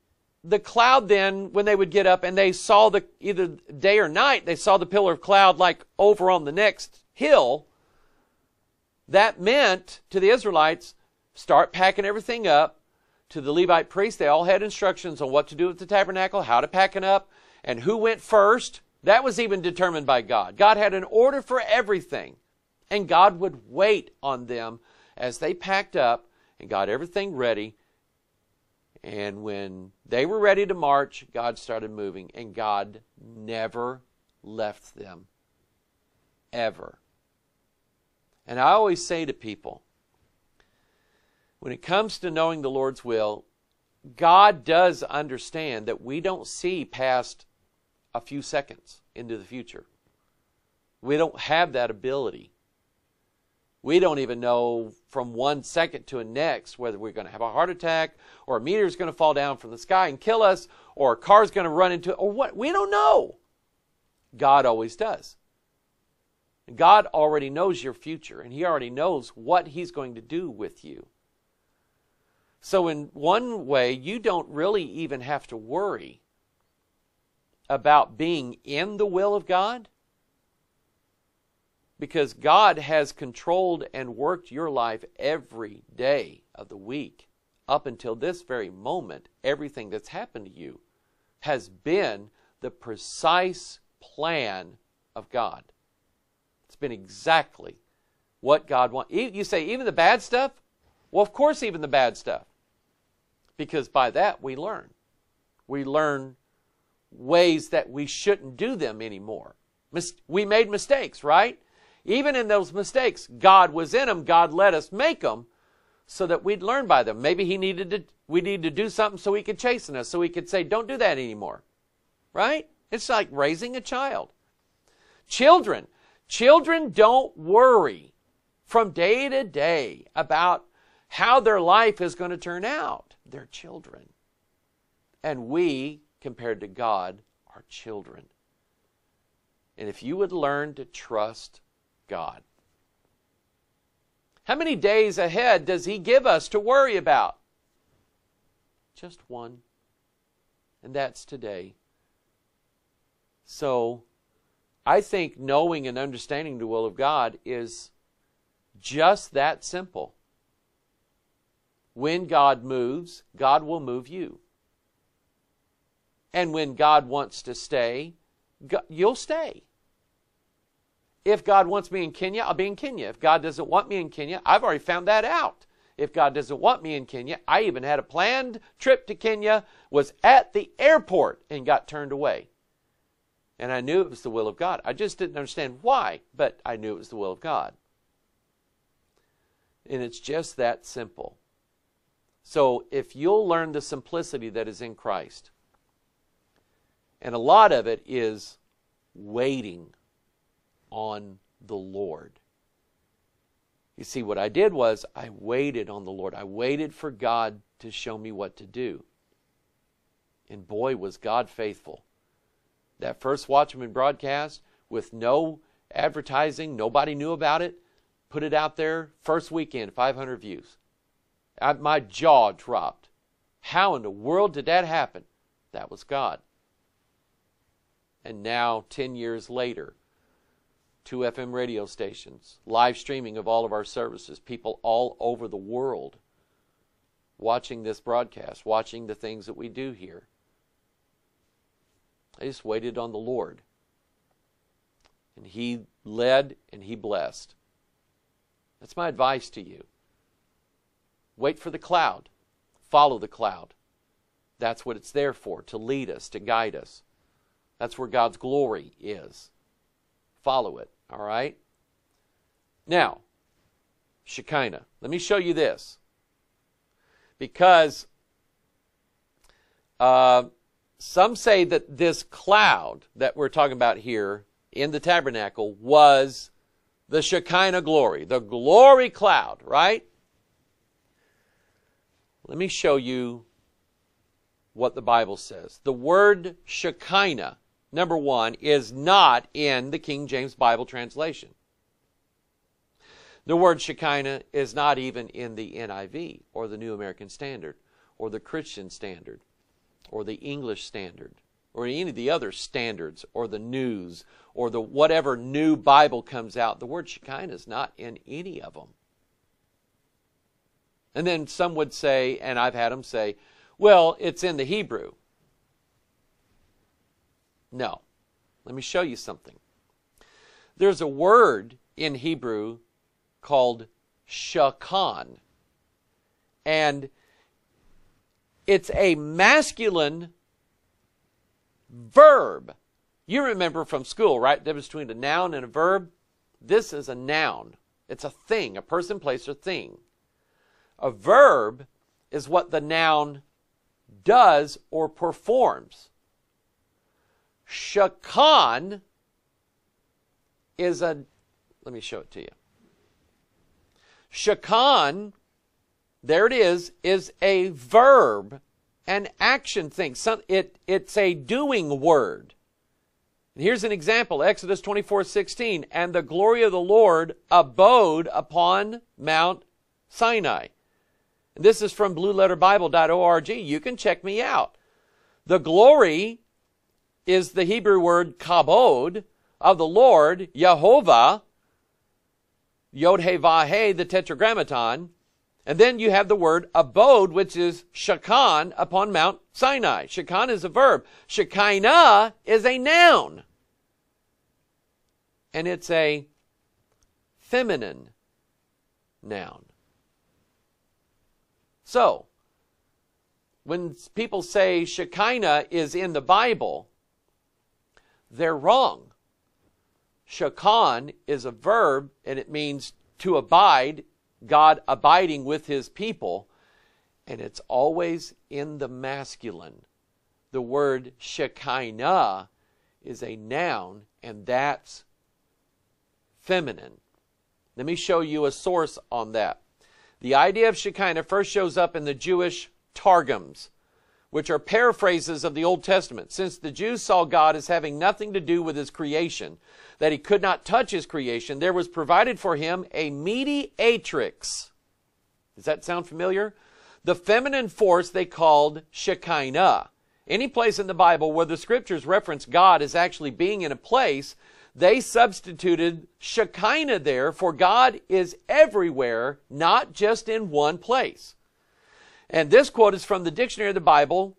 the cloud then, when they would get up and they saw the, either day or night, they saw the pillar of cloud like over on the next hill, that meant to the Israelites, start packing everything up. To the Levite priests, they all had instructions on what to do with the tabernacle, how to pack it up, and who went first. That was even determined by God. God had an order for everything, and God would wait on them as they packed up and got everything ready. And when they were ready to march, God started moving, and God never left them, ever. And I always say to people, when it comes to knowing the Lord's will, God does understand that we don't see past a few seconds into the future. We don't have that ability. We don't even know from one second to the next whether we're going to have a heart attack, or a meteor's going to fall down from the sky and kill us, or a car's going to run into it, or what. We don't know. God always does. God already knows your future, and He already knows what He's going to do with you. So in one way, you don't really even have to worry about being in the will of God, because God has controlled and worked your life every day of the week. Up until this very moment, everything that's happened to you has been the precise plan of God. It's been exactly what God wants. You say, even the bad stuff? Well, of course, even the bad stuff. Because by that, we learn. We learn ways that we shouldn't do them anymore. We made mistakes, right? Even in those mistakes, God was in them. God let us make them so that we'd learn by them. Maybe He needed to, we needed to do something so He could chasten us, so He could say, don't do that anymore. Right? It's like raising a child. Children. Children don't worry from day to day about how their life is going to turn out. They're children. And we, compared to God, are children. And if you would learn to trust God. How many days ahead does He give us to worry about? Just one. And that's today. So I think knowing and understanding the will of God is Just that simple. When God moves, God will move you. And when God wants to stay, you'll stay. If God wants me in Kenya, I'll be in Kenya. If God doesn't want me in Kenya, I've already found that out. If God doesn't want me in Kenya, I even had a planned trip to Kenya, was at the airport and got turned away. And I knew it was the will of God. I just didn't understand why, but I knew it was the will of God. And it's just that simple. So if you'll learn the simplicity that is in Christ, and a lot of it is waiting on the Lord. You see, what I did was I waited on the Lord. I waited for God to show me what to do. And boy, was God faithful. That first Watchman broadcast with no advertising, nobody knew about it, put it out there, first weekend, five hundred views. I, my jaw dropped. How in the world did that happen? That was God. And now, ten years later, two F M radio stations, live streaming of all of our services, people all over the world watching this broadcast, watching the things that we do here. I just waited on the Lord. And He led and He blessed. That's my advice to you. Wait for the cloud. Follow the cloud. That's what it's there for, to lead us, to guide us. That's where God's glory is. Follow it. All right? Now, Shekinah. Let me show you this. Because uh, some say that this cloud that we're talking about here in the tabernacle was the Shekinah glory, the glory cloud, right? Let me show you what the Bible says. The word Shekinah, number one, is not in the King James Bible translation. The word Shekinah is not even in the N I V or the New American Standard or the Christian Standard or the English Standard or any of the other standards or the news or the whatever new Bible comes out. The word Shekinah is not in any of them. And then some would say, and I've had them say, well, it's in the Hebrew. No. Let me show you something. There's a word in Hebrew called Shekan. And it's a masculine verb. You remember from school, right? The difference between a noun and a verb. This is a noun. It's a thing, a person, place, or thing. A verb is what the noun does or performs. Shekan is a, let me show it to you. Shekan, there it is, is a verb, an action thing. Some, it, it's a doing word. And here's an example, Exodus twenty-four sixteen, and the glory of the Lord abode upon Mount Sinai. And this is from blue letter bible dot org. You can check me out. The glory is the Hebrew word kabod, of the Lord, Yehovah, Yod-Heh-Vah-Heh, the Tetragrammaton. And then you have the word abode, which is Shekan, upon Mount Sinai. Shekan is a verb. Shekinah is a noun. And it's a feminine noun. So, when people say Shekinah is in the Bible, they're wrong. Shekan is a verb, and it means to abide, God abiding with His people, and it's always in the masculine. The word Shekinah is a noun, and that's feminine. Let me show you a source on that. The idea of Shekinah first shows up in the Jewish Targums, which are paraphrases of the Old Testament. Since the Jews saw God as having nothing to do with His creation, that He could not touch His creation, there was provided for Him a mediatrix. Does that sound familiar? The feminine force they called Shekinah. Any place in the Bible where the Scriptures reference God as actually being in a place, They substituted Shekinah there, for God is everywhere, not just in one place. And this quote is from the Dictionary of the Bible,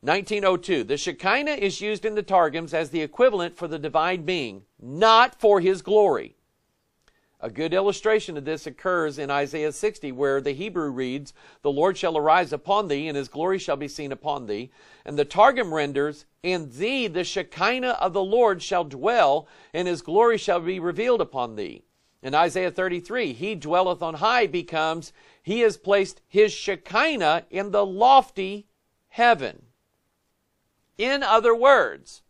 nineteen oh two. The Shekinah is used in the Targums as the equivalent for the divine being, not for his glory. A good illustration of this occurs in Isaiah sixty, where the Hebrew reads, "The Lord shall arise upon thee, and his glory shall be seen upon thee." And the Targum renders, "In thee the Shekinah of the Lord shall dwell, and his glory shall be revealed upon thee." In Isaiah thirty-three, "He dwelleth on high" becomes, "He has placed his Shekinah in the lofty heaven." In other words,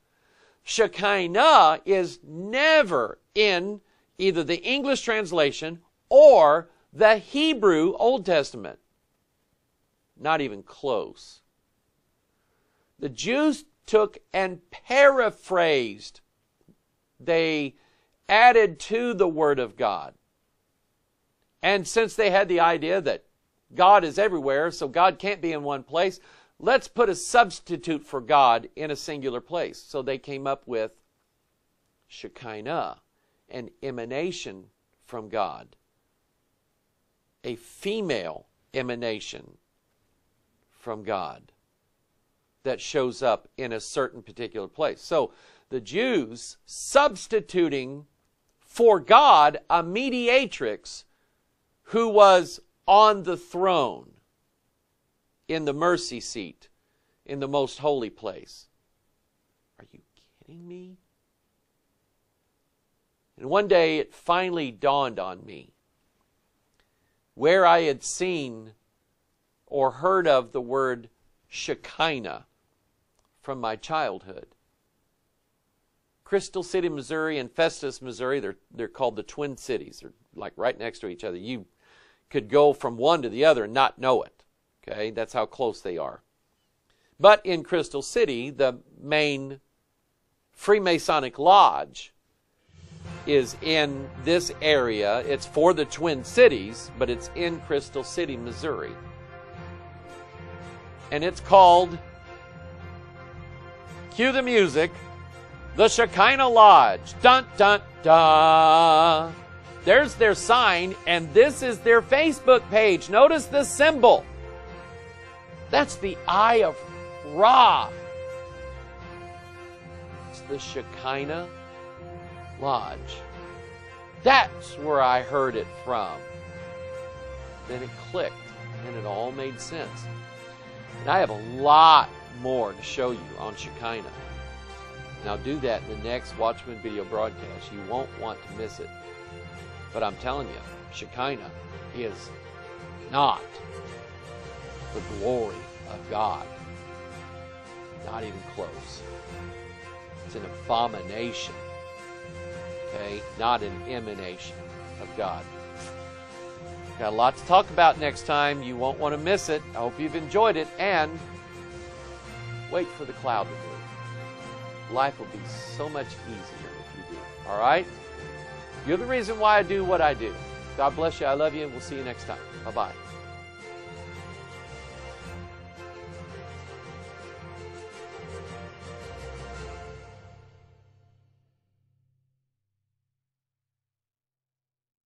Shekinah is never in either the English translation or the Hebrew Old Testament. Not even close. The Jews took and paraphrased. They added to the Word of God. And since they had the idea that God is everywhere, so God can't be in one place, let's put a substitute for God in a singular place. So they came up with Shekinah, an emanation from God, a female emanation from God that shows up in a certain particular place. So the Jews substituting for God a mediatrix who was on the throne, in the mercy seat, in the most holy place. Are you kidding me? And one day it finally dawned on me where I had seen or heard of the word Shekinah from my childhood. Crystal City, Missouri and Festus, Missouri, they're, they're called the Twin Cities. They're like right next to each other. You could go from one to the other and not know it. Okay, that's how close they are. But in Crystal City, the main Freemasonic Lodge is in this area. It's for the Twin Cities, but it's in Crystal City, Missouri. And it's called, cue the music, the Shekinah Lodge. Dun, dun, dun. There's their sign, and this is their Facebook page. Notice the symbol. That's the Eye of Ra. It's the Shekinah Lodge. That's where I heard it from. Then it clicked, and it all made sense. And I have a lot more to show you on Shekinah. And I'll do that in the next Watchman video broadcast. You won't want to miss it. But I'm telling you, Shekinah is not the glory of God. Not even close. It's an abomination. Okay? Not an emanation of God. Got a lot to talk about next time. You won't want to miss it. I hope you've enjoyed it. And wait for the cloud to move. Life will be so much easier if you do. Alright? You're the reason why I do what I do. God bless you. I love you. And we'll see you next time. Bye-bye.